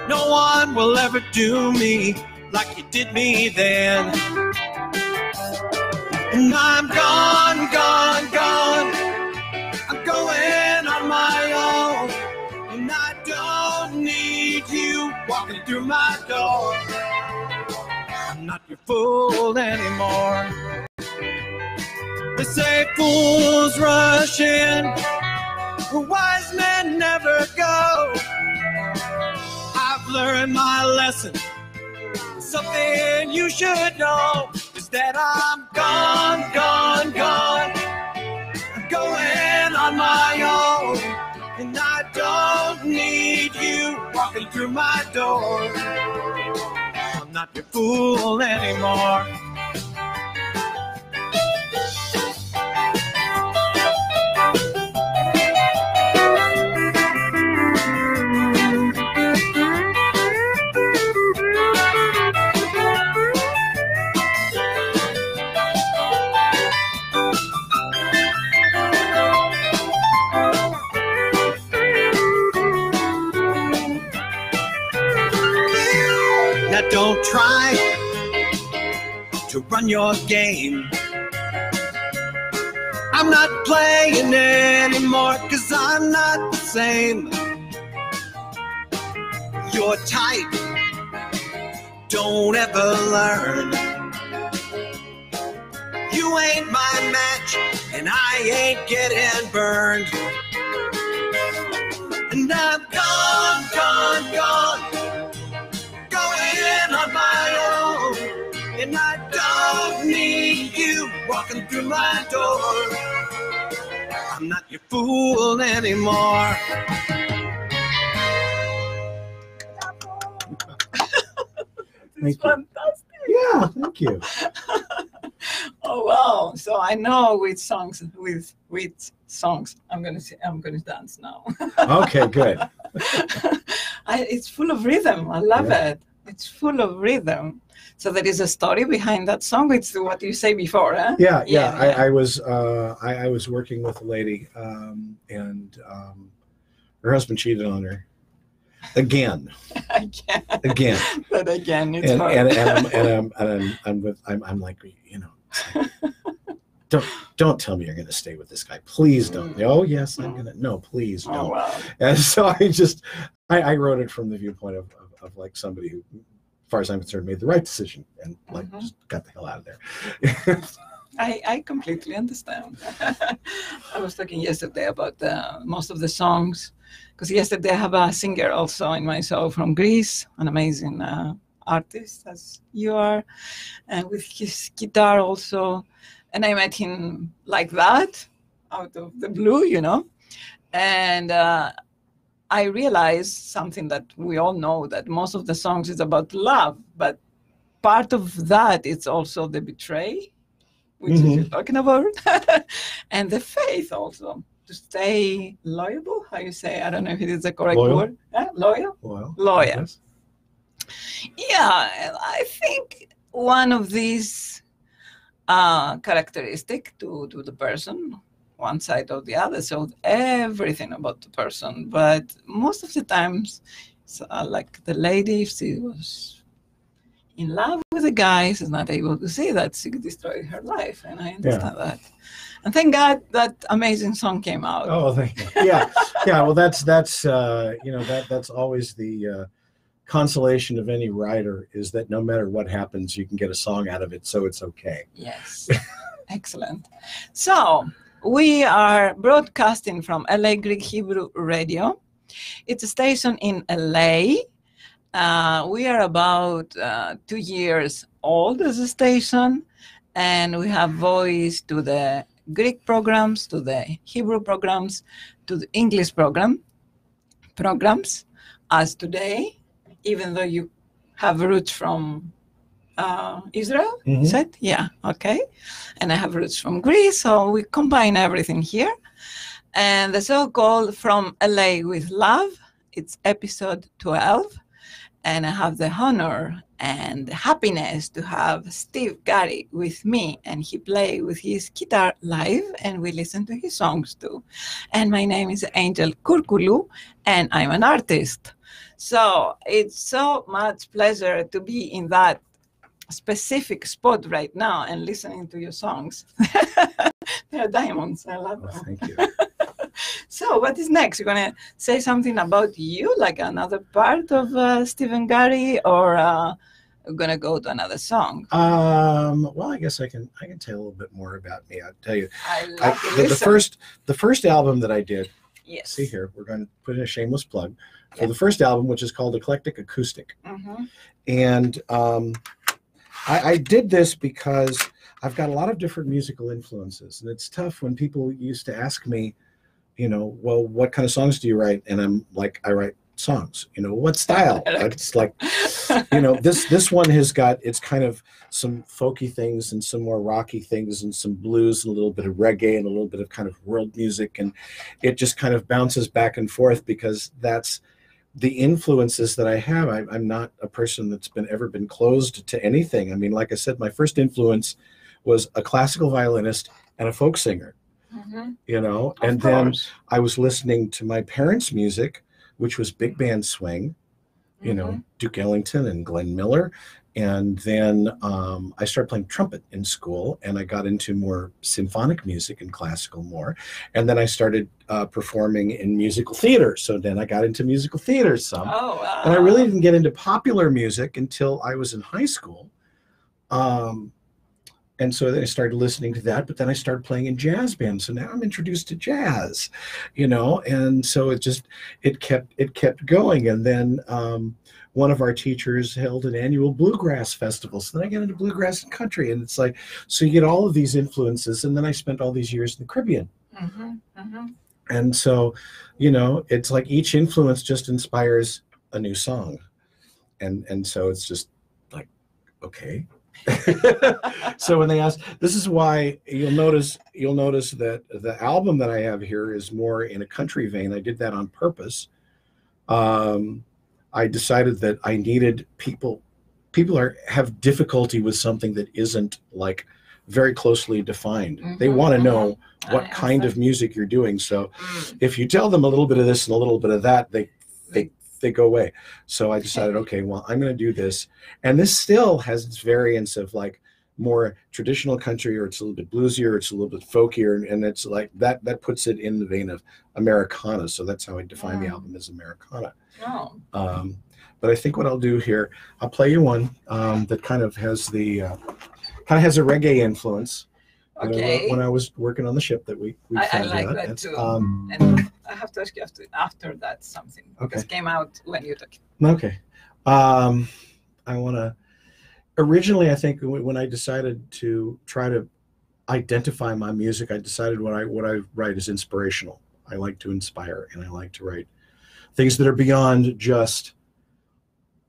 No one will ever do me like you did me then. And I'm gone, gone, gone, I'm going on my own, and I don't need you walking through my door. I'm not your fool anymore. They say fools rush in, but wise men never go. I've learned my lesson. Something you should know is that I'm gone, gone, gone, I'm going on my own, and I don't need you walking through my door. I'm not your fool anymore. Don't try to run your game. I'm not playing anymore, 'cause I'm not the same. Your type don't ever learn. You ain't my match, and I ain't getting burned. And I'm gone, gone, gone, on my own, and I don't need you walking through my door. I'm not your fool anymore. It's fantastic. Yeah, thank you. Oh wow! So I know with songs, with with songs, I'm gonna say, I'm gonna dance now. Okay, good. I, it's full of rhythm. I love yeah. it. It's full of rhythm. So there is a story behind that song. It's what you say before, huh? Yeah, yeah. yeah. I, I was uh, I, I was working with a lady, um, and um, her husband cheated on her again, again, again. But again, it's and, hard. And, and, I'm, and, I'm, and I'm I'm with I'm I'm like you know, like, don't don't tell me you're gonna stay with this guy. Please don't. Mm. Oh yes, I'm gonna. No, please don't. Oh, wow. And so I just I, I wrote it from the viewpoint of. of Of like somebody who, as far as I'm concerned, made the right decision and like mm-hmm. just got the hell out of there. I, I completely understand. I was talking yesterday about uh, most of the songs, because yesterday I have a singer also in my show from Greece, an amazing uh, artist as you are, and with his guitar also. And I met him like that, out of the blue, you know, and. Uh, I realized something that we all know, that most of the songs is about love, but part of that it's also the betray, which mm-hmm. you're talking about, and the faith also. to stay loyal, how you say, I don't know if it is the correct loyal. word. Huh? Loyal? Loyal. Loyal. Yes. Yeah, I think one of these uh, characteristic to, to the person, one side or the other, so everything about the person. But most of the times, so, uh, like the lady, if she was in love with a guy, she's not able to see that. She destroyed her life, and I understand yeah. that. And thank God that amazing song came out. Oh, thank you. Yeah, yeah. Well, that's that's uh, you know that that's always the uh, consolation of any writer, is that no matter what happens, you can get a song out of it, so it's okay. Yes, excellent. So we are broadcasting from L A Greek Hebrew Radio. It's a station in L A. Uh, we are about uh, two years old as a station, and we have voice to the Greek programs, to the Hebrew programs, to the English program programs, as today, even though you have roots from uh, Israel, mm-hmm. is it? Yeah, okay. And I have roots from Greece, so we combine everything here. And the so-called From L A with Love, it's episode twelve. And I have the honor and happiness to have Steve Gary with me. And he plays with his guitar live, and we listen to his songs too. And my name is Angel Kourkoulou, and I'm an artist. So it's so much pleasure to be in that specific spot right now and listening to your songs. They're diamonds. I love them. Oh, thank you. So what is next? You're going to say something about you, like another part of uh, Steven Gary, or uh, we're going to go to another song? Um, well, I guess I can I can tell a little bit more about me. I'll tell you. I love I, the, the first the first album that I did. Yes. See here, we're going to put in a shameless plug for yeah. the first album, which is called Eclectic Acoustic, mm-hmm. and um, I, I did this because I've got a lot of different musical influences, and it's tough when people used to ask me, you know, well, what kind of songs do you write? And I'm like, I write songs. You know, what style? It's like, you know, this this one has got, it's kind of some folky things and some more rocky things and some blues and a little bit of reggae and a little bit of kind of world music. And it just kind of bounces back and forth because that's the influences that I have. I, I'm not a person that's been ever been closed to anything. I mean, like I said, my first influence was a classical violinist and a folk singer. Mm-hmm. You know, of and course. Then I was listening to my parents' music, which was big band swing, you mm-hmm. know, Duke Ellington and Glenn Miller. And then um, I started playing trumpet in school, and I got into more symphonic music and classical more. And then I started uh, performing in musical theater. So then I got into musical theater some. Oh, wow. And I really didn't get into popular music until I was in high school. Um, And so then I started listening to that, but then I started playing in jazz bands. So now I'm introduced to jazz, you know, and so it just, it kept, it kept going. And then um, one of our teachers held an annual bluegrass festival. So then I got into bluegrass and country, and it's like, so you get all of these influences. And then I spent all these years in the Caribbean. Mm-hmm, mm-hmm. And so, you know, it's like each influence just inspires a new song. And, and so it's just like, okay. So when they ask, this is why you'll notice you'll notice that the album that I have here is more in a country vein. I did that on purpose. Um, I decided that I needed people. People are have difficulty with something that isn't like very closely defined. Mm-hmm. They want to know what I kind understand. Of music you're doing. So mm. if you tell them a little bit of this and a little bit of that, they they. they go away. So I decided, okay, well, I'm going to do this. And this still has its variants of like more traditional country, or it's a little bit bluesier, or it's a little bit folkier. And it's like that, that puts it in the vein of Americana. So that's how I define wow. the album as Americana. Wow. Um, but I think what I'll do here, I'll play you one um, that kind of has the, uh, kind of has a reggae influence. Okay. You know, when I was working on the ship that we, we I, I like that, that too. Um, and I have to ask you after, after that something. Okay. This came out when you took it. Okay. Um, I want to, originally I think when I decided to try to identify my music, I decided what I, what I write is inspirational. I like to inspire, and I like to write things that are beyond just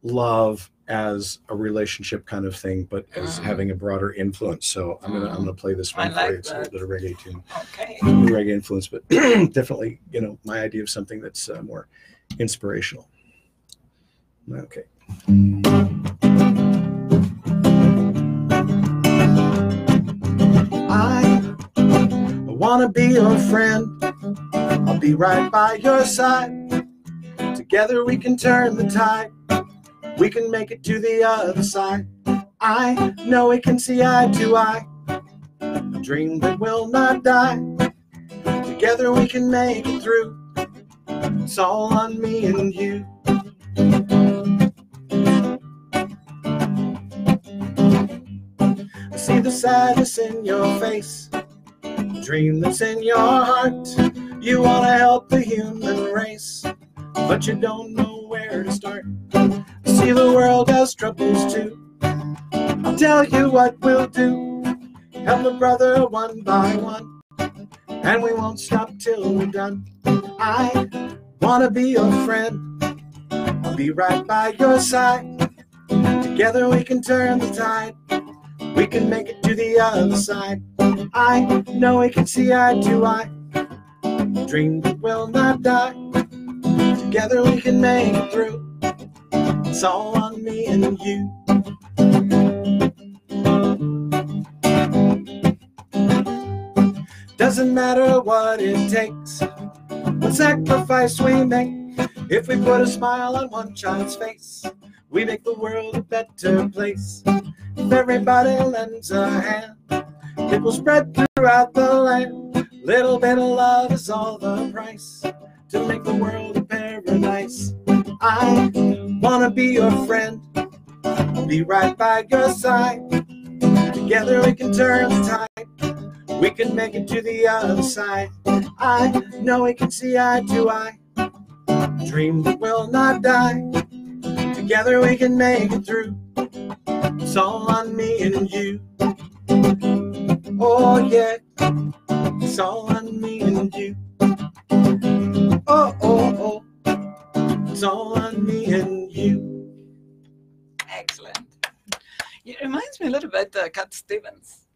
love as a relationship kind of thing, but as mm. having a broader influence. So I'm mm. gonna I'm gonna play this one I for like you. It's that. a little bit of reggae tune, okay. reggae influence, but definitely, you know, my idea of something that's uh, more inspirational. Okay. I wanna be your friend. I'll be right by your side. Together we can turn the tide. We can make it to the other side. I know we can see eye to eye. A dream that will not die. Together we can make it through. It's all on me and you. I see the sadness in your face, the dream that's in your heart. You want to help the human race, but you don't know where to start. See, the world has troubles too. I'll tell you what we'll do. Help a brother one by one, and we won't stop till we're done. I wanna be your friend. I'll be right by your side. Together we can turn the tide. We can make it to the other side. I know we can see eye to eye. A dream that will not die. Together we can make it through. It's all on me and you. Doesn't matter what it takes, what sacrifice we make. If we put a smile on one child's face, we make the world a better place. If everybody lends a hand, it will spread throughout the land. Little bit of love is all the price to make the world a paradise. I wanna be your friend. I'll be right by your side. Together we can turn the tide. We can make it to the other side. I know we can see eye to eye. Dream that will not die. Together we can make it through. It's all on me and you. Oh yeah. It's all on me and you. Oh oh oh. It's all on me and you. Excellent. It reminds me a little bit uh, Cat Stevens.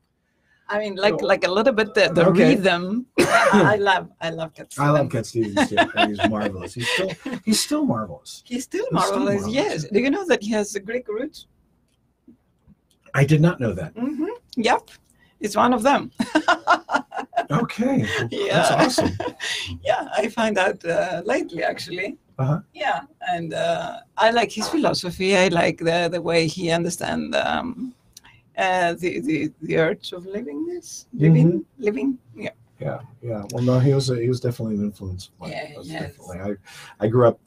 I mean, like oh. like a little bit the, the okay. rhythm. I love I love Cat Stevens. I love Cat Stevens too. He's marvelous. He's still he's still marvelous. He's still he's marvelous. Still marvelous. Yes. Do you know that he has a Greek root? I did not know that. Mm-hmm. Yep. It's one of them. Okay. Well, yeah. That's awesome. Yeah, I find out uh, lately actually. Uh-huh. Yeah, and uh, I like his philosophy. I like the the way he understands um, uh, the the the urge of livingness, living, mm-hmm. living. Yeah. Yeah, yeah. Well, no, he was a, he was definitely an influence. Yeah, yes. I I grew up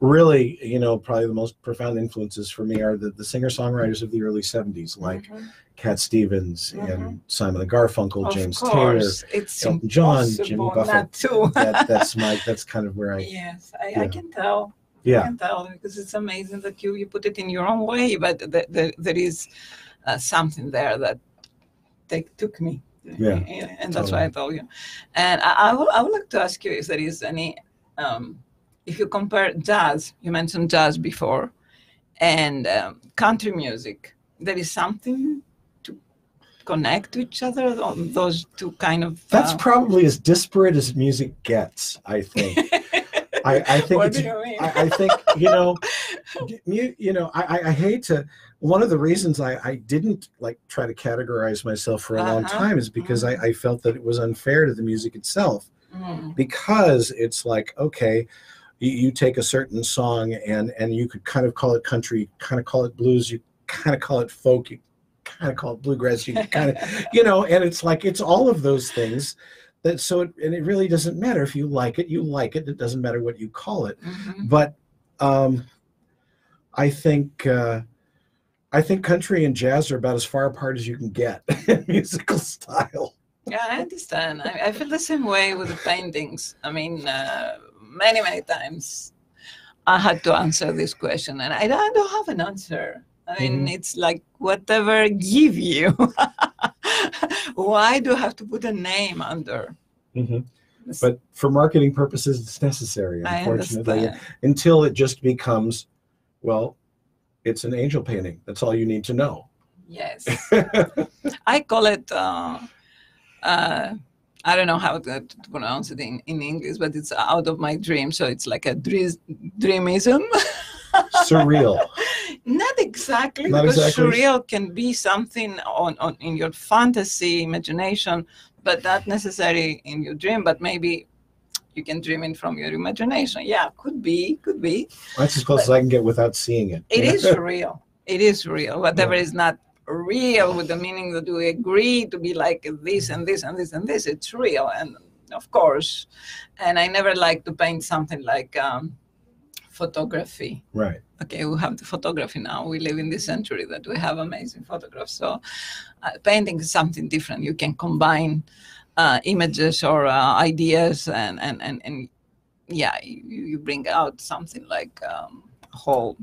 really, you know, probably the most profound influences for me are the the singer songwriters of the early seventies, like. Mm-hmm. Cat Stevens mm-hmm. and Simon and Garfunkel, of James course. Taylor, it's Elton John, Jimmy Buffett. That that, that's my. That's kind of where I. Yes, I, I can tell. Yeah, I can tell because it's amazing that you you put it in your own way, but the, the, there is uh, something there that take, took me. Yeah, and that's totally. Why I told you. And I, I would I would like to ask you if there is any, um, if you compare jazz, you mentioned jazz before, and um, country music, there is something. Connect to each other on those two kind of uh, that's probably as disparate as music gets. I think I, I think what do you mean? I, I think you know you, you know I, I hate to one of the reasons I, I didn't like try to categorize myself for a uh-huh. long time is because mm-hmm. I, I felt that it was unfair to the music itself mm. because it's like okay you, you take a certain song and and you could kind of call it country, kind of call it blues, you kind of call it folk, you kind of call it bluegrass, you kind of, you know, and it's like, it's all of those things that, so it, and it really doesn't matter if you like it, you like it, it doesn't matter what you call it. Mm-hmm. But um, I think, uh, I think country and jazz are about as far apart as you can get in musical style. Yeah, I understand. I, I feel the same way with the paintings. I mean, uh, many, many times I had to answer this question and I, I don't have an answer. I mean, mm-hmm. it's like whatever give you. Why do I have to put a name under? Mm-hmm. But for marketing purposes, it's necessary, unfortunately, until it just becomes, well, it's an angel painting. That's all you need to know. Yes. I call it, uh, uh, I don't know how to pronounce it in, in English, but it's out of my dream. So it's like a dream, dreamism. Surreal. Not exactly, Not because exactly. surreal can be something on, on in your fantasy, imagination, but not necessarily in your dream, but maybe you can dream it from your imagination. Yeah, could be, could be. That's as close as I can get without seeing it. It is surreal. It is real. Whatever yeah. is not real with the meaning that we agree to be like this and this and this and this, it's real. And of course, and I never like to paint something like um, photography. Right. Okay, we have the photography now. We live in this century that we have amazing photographs. So uh, painting is something different. You can combine uh, images or uh, ideas and, and, and, and yeah, you, you bring out something like um, a whole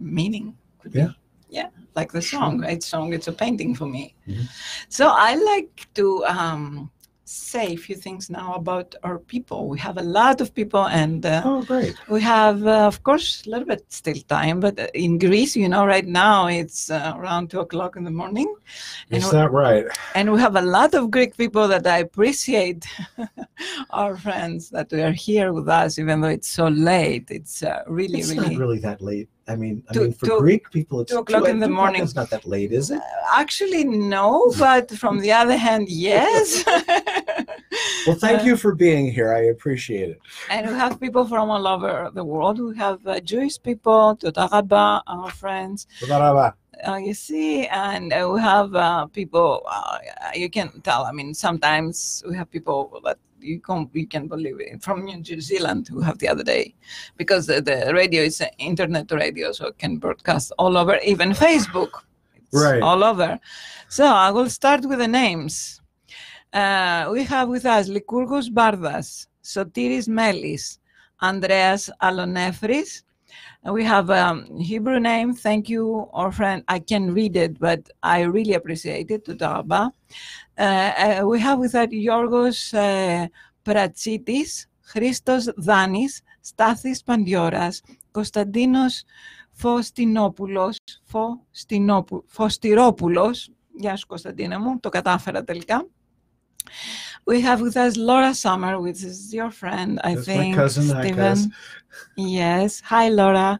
meaning. Yeah, yeah, like the song, right? Song, it's a painting for me. Mm-hmm. So I like to um, say a few things now about our people. We have a lot of people, and uh, oh, great. We have, uh, of course, a little bit still time. But in Greece, you know, right now it's uh, around two o'clock in the morning. Is that right? And we have a lot of Greek people that I appreciate. Our friends that we are here with us, even though it's so late. It's uh, really, it's really not really that late. I mean, I two, mean for two, Greek people, it's two o'clock two, in the morning. It's not that late, is it? Uh, actually, no. But from the other hand, yes. Well, thank uh, you for being here. I appreciate it. And we have people from all over the world. We have uh, Jewish people, Toda Rabba, our friends. Toda Rabba. Uh, you see, and uh, we have uh, people. Uh, you can tell. I mean, sometimes we have people that. You can't, you can't believe it. From New Zealand, who have the other day, because the, the radio is an internet radio, so it can broadcast all over, even Facebook. It's right. All over. So I will start with the names. Uh, we have with us Lycurgos Bardas, Sotiris Melis, Andreas Alonefris. We have a um, Hebrew name. Thank you, our friend. I can read it, but I really appreciate it. Tudarba. Uh, uh, we have with that Yorgos uh, Pratzitis, Christos Danis, Stathis Pandioras, Konstantinos Fostinopoulos, Φωστηρόπουλος. Γεια σου, Κωνσταντίνα μου. Το κατάφερα τελικά. We have with us Laura Summer, which is your friend, I That's think. My cousin, Steven. Yes. Hi, Laura.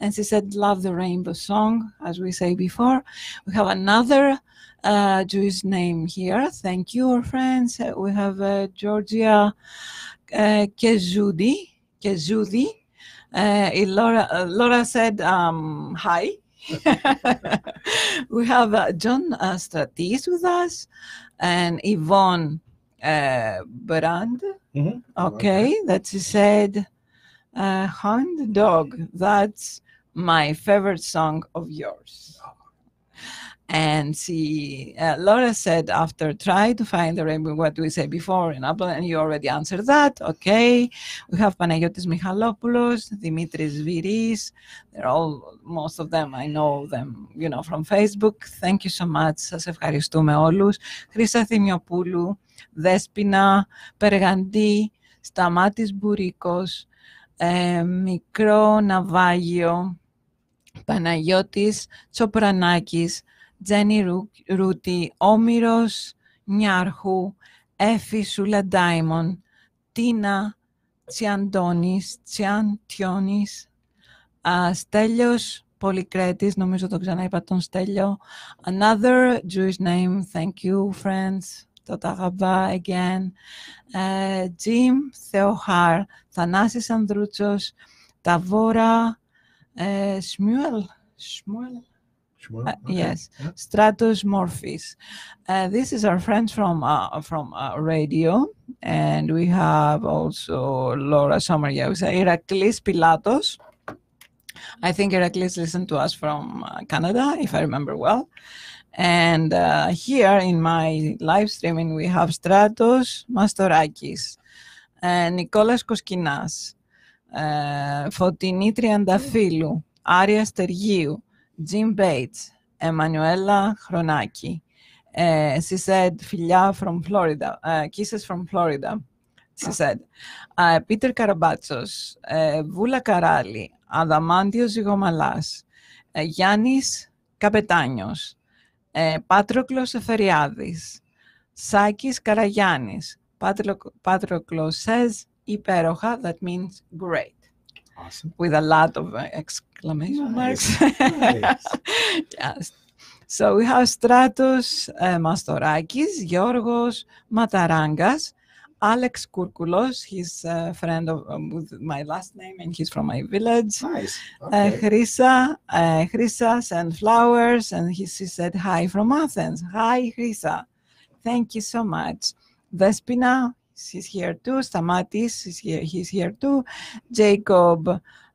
And she said, love the rainbow song, as we say before. We have another uh, Jewish name here. Thank you, our friends. We have uh, Georgia uh, Kezudi. Kezudi. Uh, Laura, uh, Laura said, um, hi. We have uh, John uh, Stratis with us and Yvonne uh, Brand. Mm-hmm. Okay, that's he said, uh, Hound Dog, that's my favorite song of yours. And she, uh, Laura said, after try to find the rainbow, what we said before in Apple, and you already answered that. Okay. We have Panayotis Michalopoulos, Dimitris Viris. They're all, most of them, I know them, you know, from Facebook. Thank you so much. Σας ευχαριστούμε όλους. Χρύσα Θημιοπούλου, Δέσποινα, Περγαντή, Σταμάτης Μπουρίκος, ε, Μικρό Ναυάγιο, Παναγιώτης Τσοπρανάκης, Τζένι Ρούτη, Όμηρος Νιάρχου, Έφη Σούλα Ντάιμον, Τίνα Τσιαντώνης, Τσιαντιώνης, Στέλιος Πολυκρέτης, νομίζω το ξανά είπα τον Στέλιο. Another Jewish name, thank you friends, το ταγαμπά again. Jim Θεοχάρ, Θανάσης Ανδρούτσος, Ταβόρα Σμιουέλ, Σμιουέλ. Uh, okay. Yes, yeah. Stratos Morphis. Uh, this is our friend from uh, from uh, radio, and we have also Laura Summer. Yeah, we say Iraklis Pilatos. I think Iraklis listened to us from uh, Canada, if I remember well. And uh, here in my live streaming, we have Stratos Mastorakis, uh, Nikolas Koskinas, uh, Fotini Triandafilou, Aria Stergiou, Jim Bates, Emanuela Chronaki. Uh, she said, Filia from Florida, uh, kisses from Florida. She said, uh, Peter Karabatsos, uh, Vula Karali, Adamantios Zigomalas, ε, Γιάννης Καπετάνιος, ε, Πάτροκλος Εφεριάδης, Σάκης Καραγιάννης, Πάτροκλος says υπέροχα, that means great. Awesome. With a lot of exclamation nice. marks. Nice. Yes. So we have Stratos uh, Mastorakis, Georgos Matarangas, Alex Kourkoulous, he's a friend of um, with my last name and he's from my village. Nice. Okay. Uh, Chrisa, uh, Chrisa sent flowers and he, she said hi from Athens. Hi Chrisa, thank you so much. Vespina, she's here too. Stamatis, she's here, he's here too. Jacob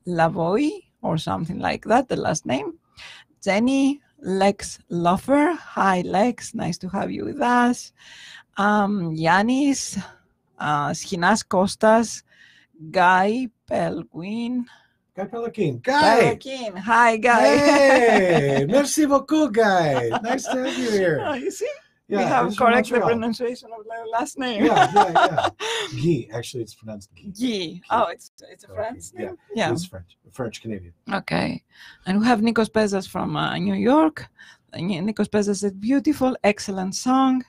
Lavoy or something like that, the last name. Jenny, Lex Loffer, hi Lex, nice to have you with us. Um, Yanis, uh, Schinas Kostas, Guy Pelguin. Guy Pelguin. Guy. Pelguin. Hi, Guy. Hey, merci beaucoup, Guy. Nice to have you here. Oh, you see? Yeah, we have correct the pronunciation of my last name. Yeah, yeah, yeah. Guy, actually, it's pronounced Guy. Guy. Oh, it's it's a oh, French yeah. name? Yeah, it's French. French Canadian. Okay. And we have Nikos Pezas from uh, New York. Nikos Pezas said, beautiful, excellent song.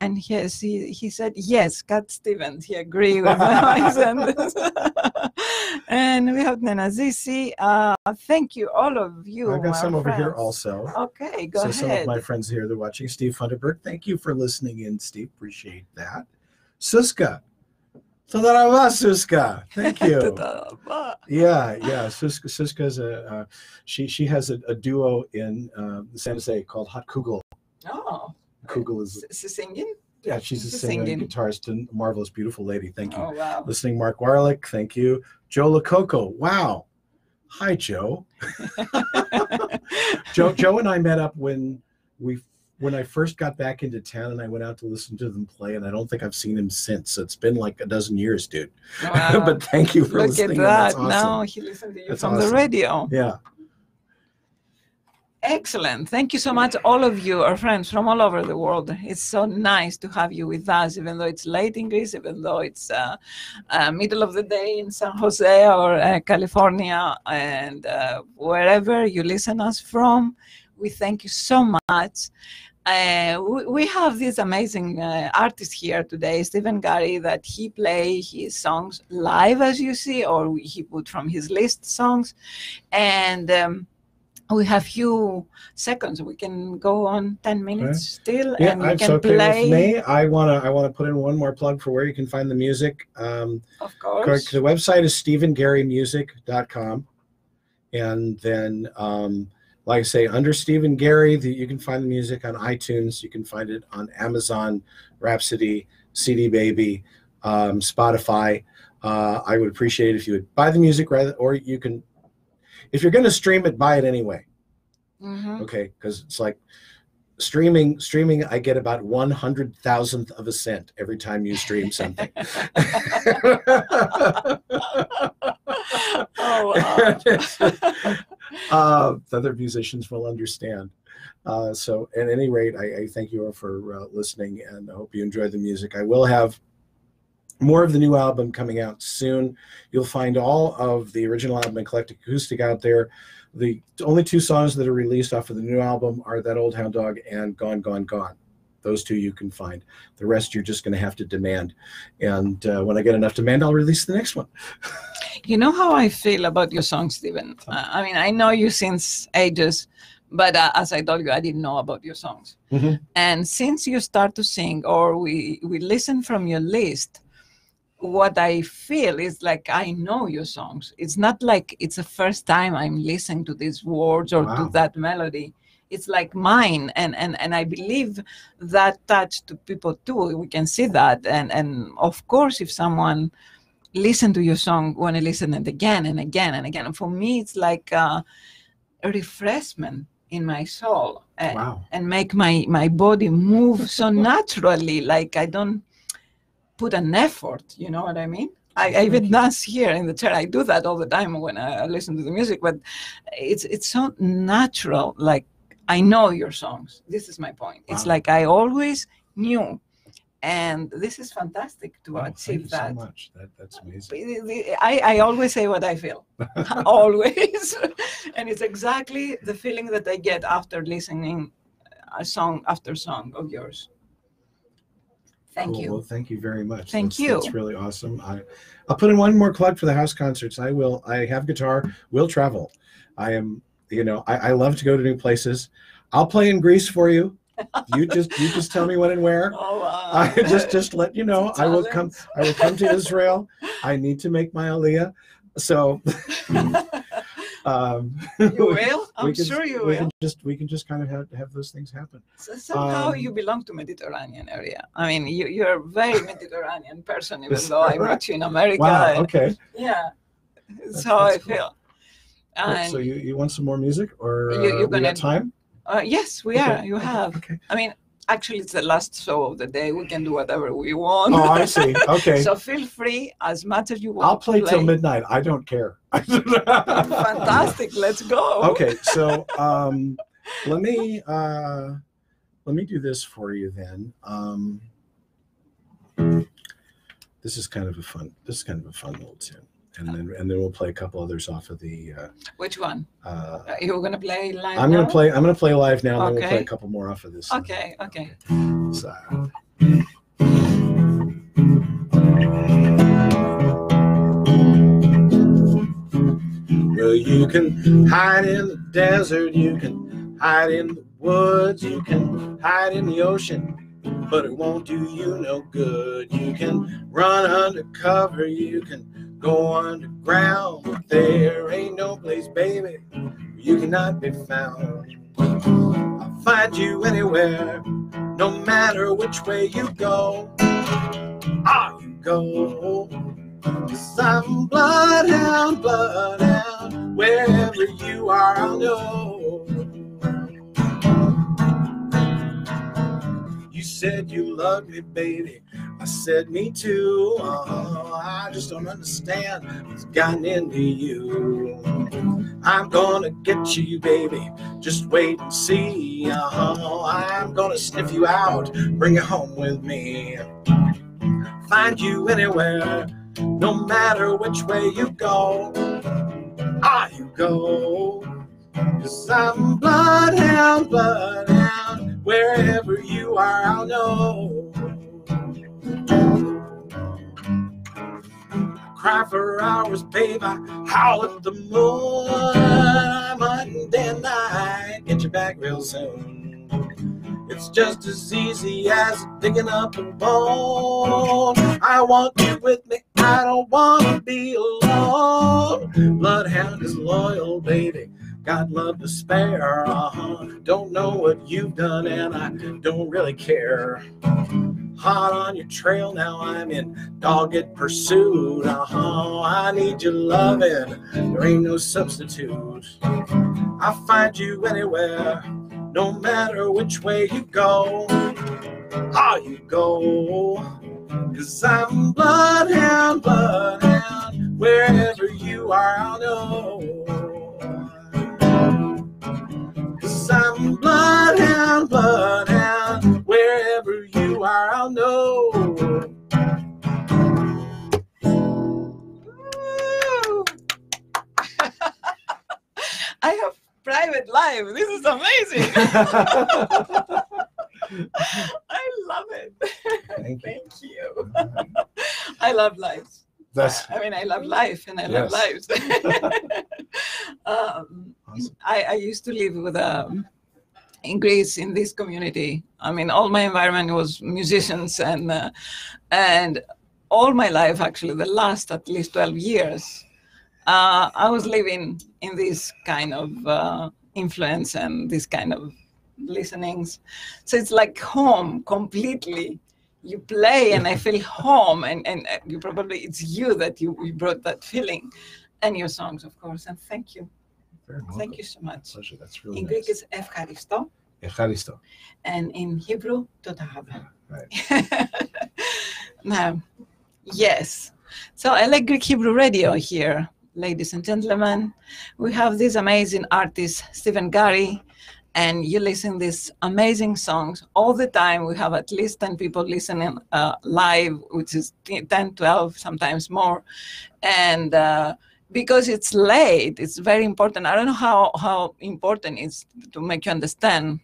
And he, he, he said, yes, Cat Stevens. He agreed with my sentence. And we have Nena Zisi. Uh, thank you, all of you. I've got some friends over here also. Okay, go so ahead. So some of my friends here, they're watching. Steve Funderburg, thank you for listening in, Steve. Appreciate that. Suska. Todaraba, Suska. Thank you. Yeah, yeah. Suska, Suska is a, uh, she, she has a, a duo in uh, San Jose called Hot Kugel. Oh. Kugel is a singing? Yeah, she's a singer, singing. guitarist, and a marvelous, beautiful lady. Thank you. Oh, wow. Listening, Mark Warlick. Thank you. Joe Lococo. Wow. Hi, Joe. Joe. Joe and I met up when we when I first got back into town, and I went out to listen to them play, and I don't think I've seen him since. So it's been like a dozen years, dude. Wow. But thank you for Look listening. Look at that. Awesome. Now he listened to you That's from awesome. the radio. Yeah. Excellent. Thank you so much, all of you, our friends from all over the world. It's so nice to have you with us, even though it's late in Greece, even though it's uh, uh, middle of the day in San Jose or uh, California, and uh, wherever you listen us from, we thank you so much. Uh, we, we have this amazing uh, artist here today, Steven Gary, that he play his songs live, as you see, or he put from his list songs. And um, we have few seconds. We can go on ten minutes okay. still, yeah, and we can okay play. With me. I wanna, I wanna put in one more plug for where you can find the music. Um, of course. The website is Steven Gary music dot com, and then, um, like I say, under Steven Gary, the, you can find the music on iTunes. You can find it on Amazon, Rhapsody, C D Baby, um, Spotify. Uh, I would appreciate it if you would buy the music, rather, or you can. If you're going to stream it, buy it anyway. Mm-hmm. Okay, because it's like streaming. Streaming, I get about one hundred thousandth of a cent every time you stream something. Oh, wow. uh, other musicians will understand. Uh, so, at any rate, I, I thank you all for uh, listening, and I hope you enjoy the music. I will have more of the new album coming out soon. You'll find all of the original album, Eclectic Acoustic, out there. The only two songs that are released off of the new album are That Old Hound Dog and Gone, Gone, Gone. Those two you can find. The rest you're just going to have to demand. And uh, when I get enough demand, I'll release the next one. You know how I feel about your song, Steven. Uh, I mean, I know you since ages, but uh, as I told you, I didn't know about your songs. Mm-hmm. And since you start to sing, or we, we listen from your list, what I feel is like I know your songs. It's not like it's the first time I'm listening to these words or wow. to that melody. It's like mine, and, and, and I believe that touch to people too. We can see that, and, and of course, if someone listen to your song, want to listen it again and again and again. And for me, it's like a refreshment in my soul, and, wow. and make my, my body move so naturally, like I don't put an effort, you know what I mean? I, I even dance here in the chair. I do that all the time when I listen to the music, but it's it's so natural. Like I know your songs. This is my point. Wow. It's like I always knew And this is fantastic to oh, achieve that. Thank you so much. That, that's amazing. I, I always say what I feel, always. And it's exactly the feeling that I get after listening a song after song of yours. Thank cool. you. Well, thank you very much. Thank that's, you. That's really awesome. I, I'll put in one more plug for the house concerts. I will. I have guitar. Will travel. I am, you know, I, I love to go to new places. I'll play in Greece for you. You just you just tell me when and where. Oh, wow. I just just let you know. I will come I will come to Israel. I need to make my Aliyah. So um you will? I'm can, sure you we will. Can just we can just kind of have, have those things happen. So somehow um, you belong to Mediterranean area. I mean you you're a very Mediterranean person, even though I met you in America. Wow, and, okay. Yeah. That's how I cool. feel. And right, so you, you want some more music or you, you're uh, gonna, we got time? Uh, yes, we okay. are. You have. Okay. I mean, actually, it's the last show of the day. We can do whatever we want. Oh, I see. Okay. So feel free as much as you want. I'll play, play. till midnight. I don't care. Fantastic. Let's go. Okay. So um, let me uh, let me do this for you then. Um, this is kind of a fun. This is kind of a fun little tune. And then and then we'll play a couple others off of the. Uh, Which one? Uh, You're gonna play live. I'm gonna now? play. I'm gonna play live now. Okay. And then we'll play a couple more off of this. Okay. Now. Okay. okay. So. Well, you can hide in the desert. You can hide in the woods. You can hide in the ocean. But it won't do you no good. You can run undercover. You can. Go underground, but there ain't no place, baby, where you cannot be found. I'll find you anywhere, no matter which way you go. Ah, you go. 'Cause I'm bloodhound, bloodhound, wherever you are, I'll know. You said you loved me, baby. I said, me too, oh, I just don't understand what's gotten into you. I'm gonna get you, baby, just wait and see, oh, I'm gonna sniff you out, bring you home with me. Find you anywhere, no matter which way you go, ah, you go. 'Cause I'm bloodhound, bloodhound, wherever you are, I'll know. I cry for hours, babe, I howl at the moon. Monday night, get you back real soon. It's just as easy as digging up a bone. I want you with me, I don't want to be alone. Bloodhound is loyal, baby, got love to spare. uh-huh. Don't know what you've done and I don't really care. Hot on your trail, now I'm in dogged pursuit. Uh-huh, I need your loving, there ain't no substitute. I'll find you anywhere, no matter which way you go. How you go, 'cause I'm bloodhound, bloodhound, wherever you are, I'll know. 'Cause I'm bloodhound, bloodhound, wherever you I'll know. I have private life. This is amazing. I love it. Thank you. Thank you. I love lives. That's... I mean, I love life and I yes. love lives. um, awesome. I, I used to live with a... Um, in Greece, in this community. I mean, all my environment was musicians, and uh, and all my life, actually, the last at least twelve years, uh, I was living in this kind of uh, influence and this kind of listenings. So it's like home completely. You play and I feel home, and, and you probably, it's you that you, you brought that feeling, and your songs, of course, and thank you. Thank you so much. Pleasure. That's really in nice. Greek, it's Efcharisto. Efcharisto. And in Hebrew, Totahabra. Right. Now, yes. So, L A Greek Hebrew Radio here, ladies and gentlemen. We have this amazing artist, Steven Gary, and you listen these amazing songs all the time. We have at least ten people listening uh, live, which is ten, twelve, sometimes more. And uh, because it's late, it's very important. I don't know how, how important it is to make you understand.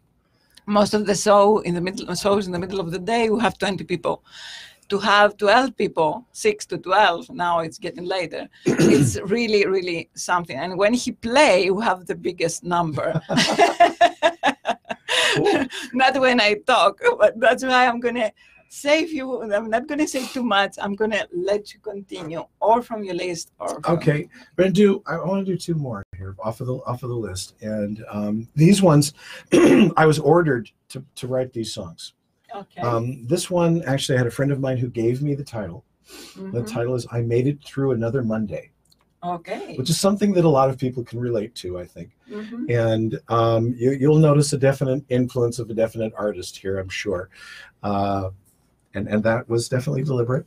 Most of the show in the middle, shows in the middle of the day, we have twenty people. To have twelve people, six to twelve, now it's getting later, it's really, really something. And when he play, we have the biggest number. Cool. Not when I talk, but that's why I'm going to save you. I'm not going to say too much. I'm going to let you continue, or from your list. Or okay, we're going to do, I want to do two more here off of the, off of the list. And um, these ones, I was ordered to, to write these songs. Okay. Um, this one, actually, I had a friend of mine who gave me the title. Mm-hmm. The title is I Made It Through Another Monday. Okay. Which is something that a lot of people can relate to, I think. Mm-hmm. And um, you, you'll notice a definite influence of a definite artist here, I'm sure. Uh, and, and that was definitely deliberate.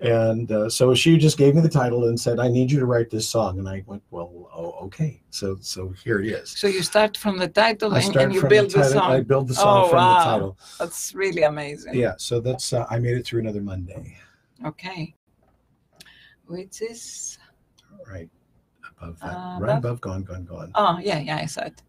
And uh, so she just gave me the title and said, I need you to write this song. And I went, well, oh, okay. So so here it is. So you start from the title and, and you build the, title, the song. I build the song oh, from wow. the title. That's really amazing. Yeah, so that's uh, I Made It Through Another Monday. Okay. Which is? Right above that. Uh, right above Gone, Gone, Gone. Oh, yeah, yeah, I saw it.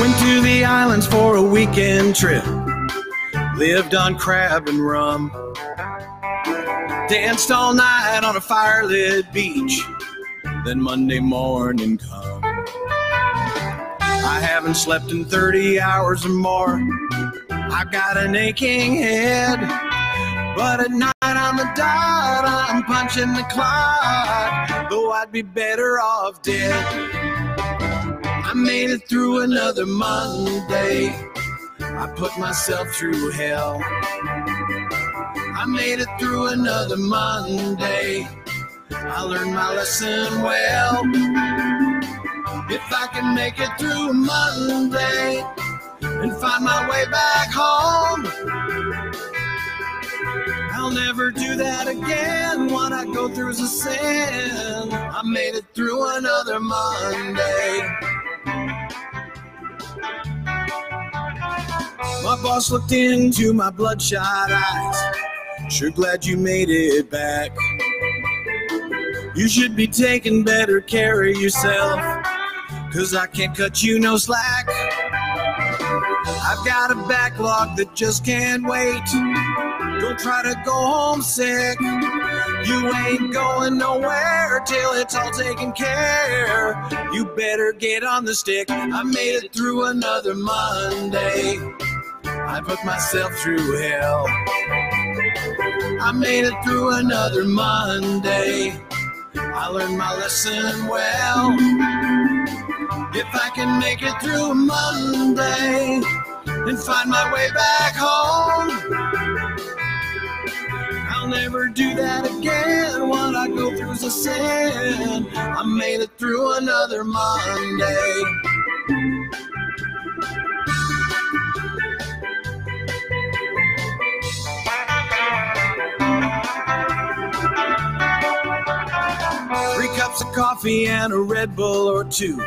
Went to the islands for a weekend trip. Lived on crab and rum. Danced all night on a firelit beach. Then Monday morning come. I haven't slept in thirty hours or more. I've got an aching head. But at night on the dot, I'm punching the clock. Though I'd be better off dead. I made it through another Monday. I put myself through hell. I made it through another Monday. I learned my lesson well. If I can make it through Monday and find my way back home, I'll never do that again. What I go through is a sin. I made it through another Monday. My boss looked into my bloodshot eyes. Sure glad you made it back. You should be taking better care of yourself, 'cause I can't cut you no slack. I've got a backlog that just can't wait. Don't try to go home sick. You ain't going nowhere till it's all taken care. You better get on the stick. I made it through another Monday. I put myself through hell. I made it through another Monday. I learned my lesson well. If I can make it through Monday and find my way back home, I'll never do that again. What I go through is a sin. I made it through another Monday. Three cups of coffee and a Red Bull or two.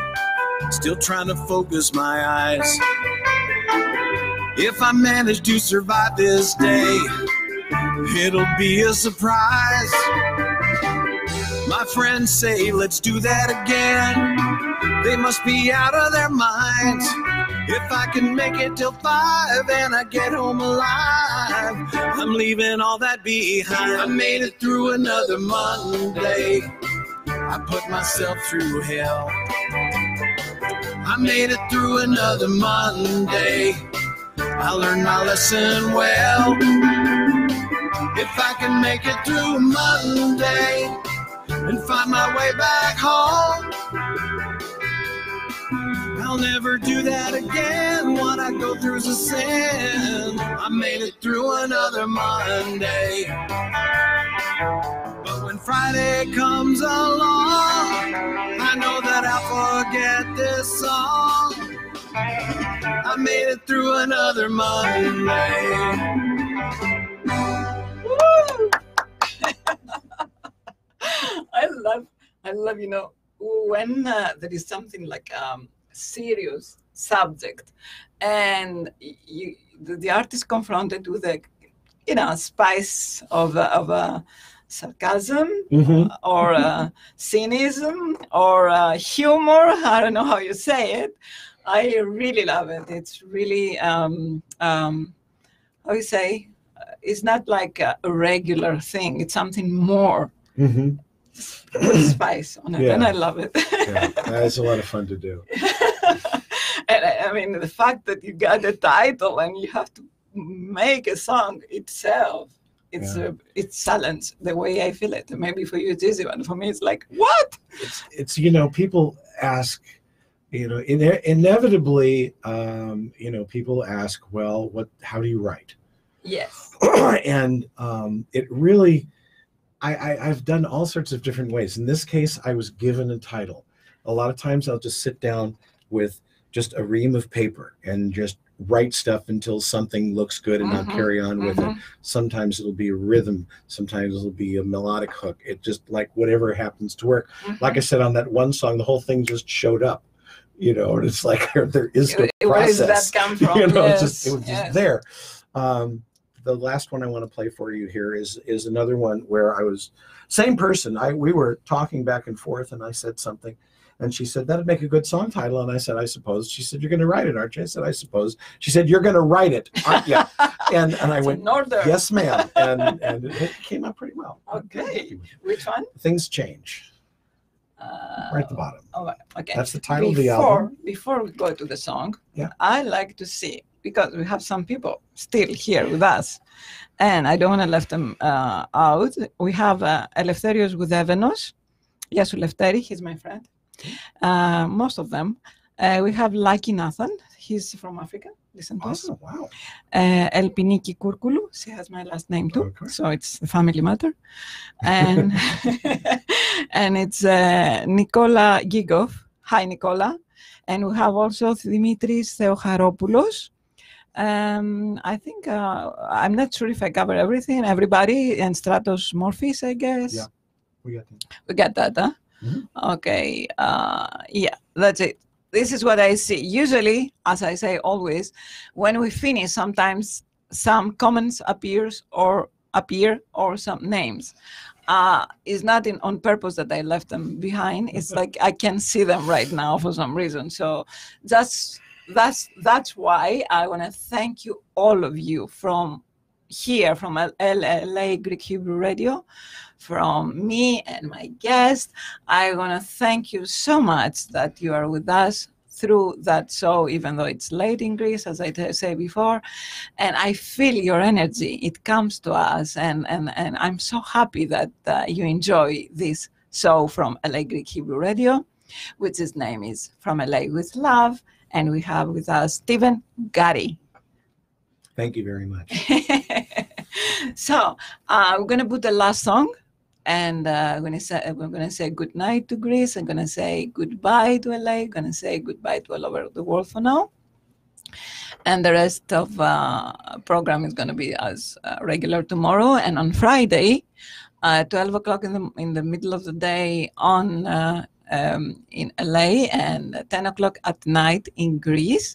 Still trying to focus my eyes. If I manage to survive this day, it'll be a surprise. My friends say, let's do that again. They must be out of their minds. If I can make it till five and I get home alive, I'm leaving all that behind. I made it through another Monday. I put myself through hell. I made it through another Monday. I learned my lesson well. If I can make it through Monday and find my way back home, I'll never do that again. What I go through is a sin. I made it through another Monday. But when Friday comes along, I know that I'll forget this song. I made it through another Monday. I I love, you know, when uh, there is something like um, serious subject and you, the, the artist confronted with a, you know, spice of uh, of uh, sarcasm mm-hmm. or uh, cynicism or uh, humor. I don't know how you say it. I really love it. It's really, um, um, how you say, it's not like a regular thing. It's something more. Mm-hmm. Spice on it, yeah. And I love it. Yeah, that's a lot of fun to do. And I, I mean, the fact that you got the title and you have to make a song itself, it's yeah. a, it's challenge the way I feel it. Maybe for you it's easy, but for me it's like, what? It's, it's you know, people ask, you know, in, inevitably, um, you know, people ask, well, what? How do you write? Yes. And um, it really. I, I, I've done all sorts of different ways. In this case, I was given a title. A lot of times I'll just sit down with just a ream of paper and just write stuff until something looks good and mm-hmm. I'll carry on mm-hmm. with it. Sometimes it'll be a rhythm. Sometimes it'll be a melodic hook. It just like whatever happens to work. Mm-hmm. Like I said, on that one song, the whole thing just showed up, you know, and it's like there is no process. Where does that come from? You know, yes. It's just, it was yes. just there. Um, The last one I want to play for you here is is another one where I was same person. I we were talking back and forth, and I said something, and she said that'd make a good song title, and I said I suppose. She said you're going to write it, aren't you? I said I suppose. She said you're going to write it, aren't you? and and I it's went yes, ma'am, and and it came out pretty well. Okay, which one? Things Change. Uh, right at the bottom. Oh, okay. That's the title before, of the album. Before we go to the song, yeah, I like to see. Because we have some people still here with us, and I don't want to leave them uh, out. We have uh, Eleftherios Goudevenos. Yes, Eleftheri, he's my friend. Uh, most of them. Uh, we have Lucky Nathan. He's from Africa. Listen to awesome. Us. Wow. Uh, Elpiniki Kourkoulou. She has my last name too, okay. So it's a family matter. And and it's uh, Nikola Gigov. Hi, Nikola. And we have also Dimitris Theoharopoulos. Um, I think uh, I'm not sure if I cover everything, everybody, and Stratos Morphis, I guess. Yeah, we got that. We got that, huh? Mm-hmm. Okay, uh, yeah, that's it. This is what I see. Usually, as I say always, when we finish, sometimes some comments appears or appear or some names. Uh, it's not in, on purpose that I left them behind. It's like I can see them right now for some reason. So that's... That's that's why I want to thank you, all of you, from here, from L A Greek Hebrew Radio, from me and my guest. I want to thank you so much that you are with us through that show, even though it's late in Greece, as I say before. And I feel your energy. It comes to us, and, and, and I'm so happy that uh, you enjoy this show from L A Greek Hebrew Radio, which his name is From L A With Love. And we have with us Steven Gary. Thank you very much. So uh, we're going to put the last song, and uh, we're going to say we're going to say good night to Greece. I'm going to say goodbye to L A. Going to say goodbye to all over the world for now. And the rest of uh, program is going to be as uh, regular tomorrow, and on Friday, uh, twelve o'clock in the in the middle of the day on. Uh, Um, in L A and ten o'clock at night in Greece.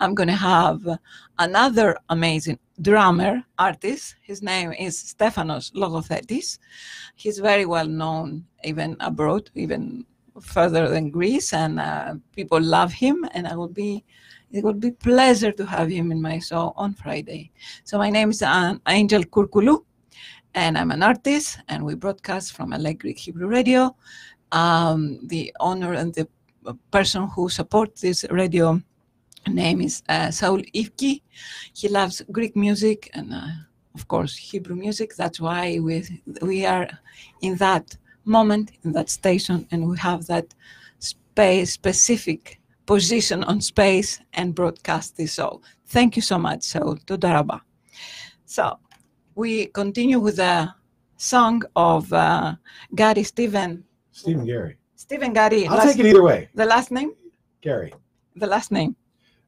I'm going to have another amazing drummer artist. His name is Stefanos Logothetis. He's very well known even abroad, even further than Greece, and uh, people love him. And I will be, it would be a pleasure to have him in my show on Friday. So my name is Angel Kourkoulou, and I'm an artist, and we broadcast from L A Greek Hebrew Radio. Um, the owner and the person who supports this radio name is uh, Saul Ifki. He loves Greek music and, uh, of course, Hebrew music. That's why we we are in that moment, in that station, and we have that space, specific position on space and broadcast this all. Thank you so much, Saul. Toda raba. So we continue with the song of uh, Gary Steven. Steven Gary. Steven Gary. I'll last, take it either way. The last name? Gary. The last name?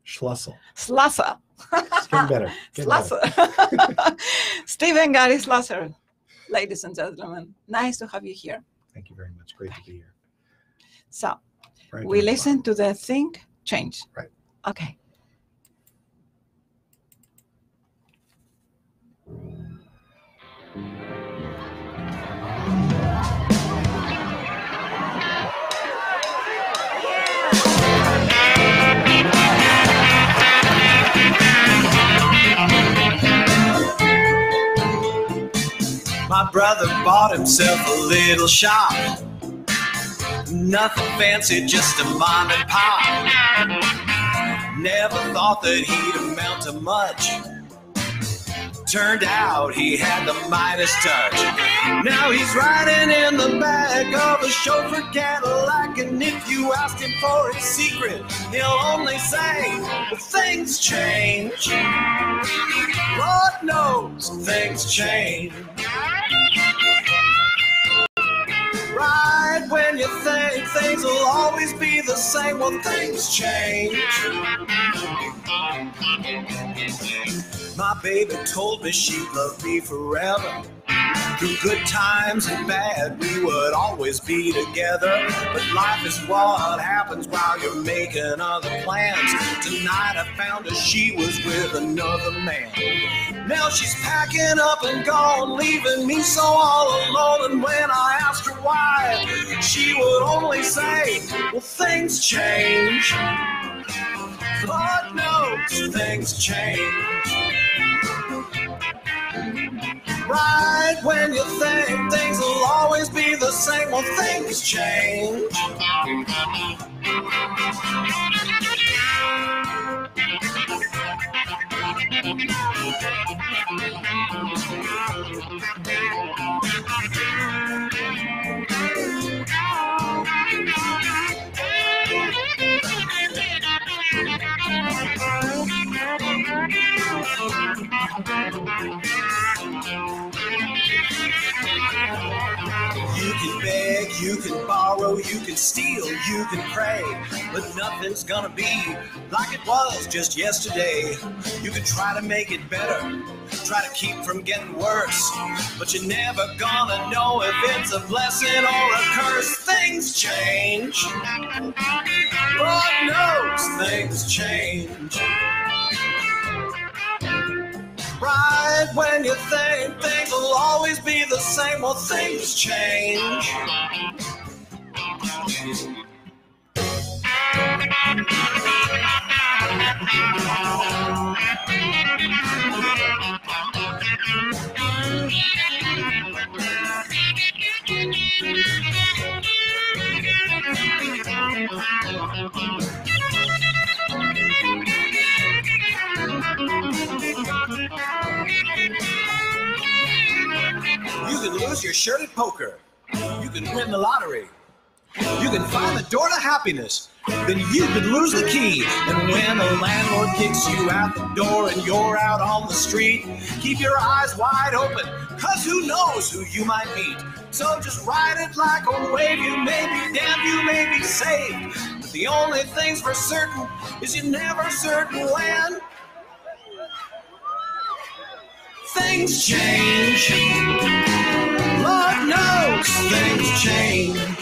Schlussel. Schlussel. It's getting better. Getting better. Steven Gary Schlussel. Ladies and gentlemen, nice to have you here. Thank you very much. Great Bye. To be here. So right, we listen fine. to the Thing Change. Right. Okay. My brother bought himself a little shop. Nothing fancy, just a mom and pop. Never thought that he'd amount to much. Turned out he had the Midas touch. Now he's riding in the back of a chauffeur Cadillac, and if you ask him for his secret, he'll only say, well, things change. Lord knows things change. Right when you think things will always be the same, well, things change. My baby told me she'd love me forever. Through good times and bad, we would always be together. But life is what happens while you're making other plans. Tonight I found her, she was with another man. Now she's packing up and gone, leaving me so all alone. And when I asked her why, she would only say, well, things change. Lord knows things change. Right when you think things will always be the same, well, things change. You can borrow, you can steal, you can pray, but nothing's gonna be like it was just yesterday. You can try to make it better, try to keep from getting worse, but you're never gonna know if it's a blessing or a curse. Things change. Lord knows things change. Right when you think things will always be the same, well, things change. You can lose your shirt at poker. You can win the lottery. You can find the door to happiness. Then you could lose the key. And when the landlord kicks you out the door and you're out on the street, keep your eyes wide open, cause who knows who you might meet. So just ride it like a wave. You may be damned, you may be saved. But the only thing's for certain is you're never certain when things change. Lord knows things change.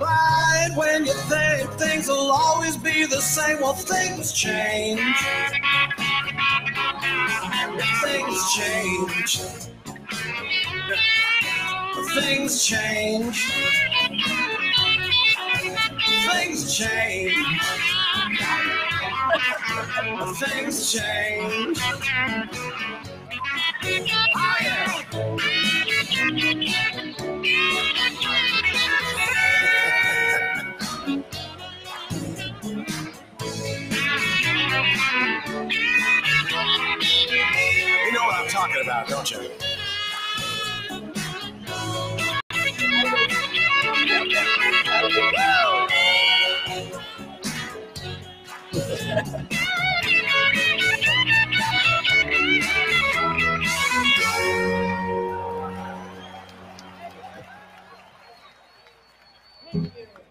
Right when you think things will always be the same, well, things change. Things change. Things change. Things change. Things change. Oh, yeah. You know what I'm talking about, don't you? Thank you.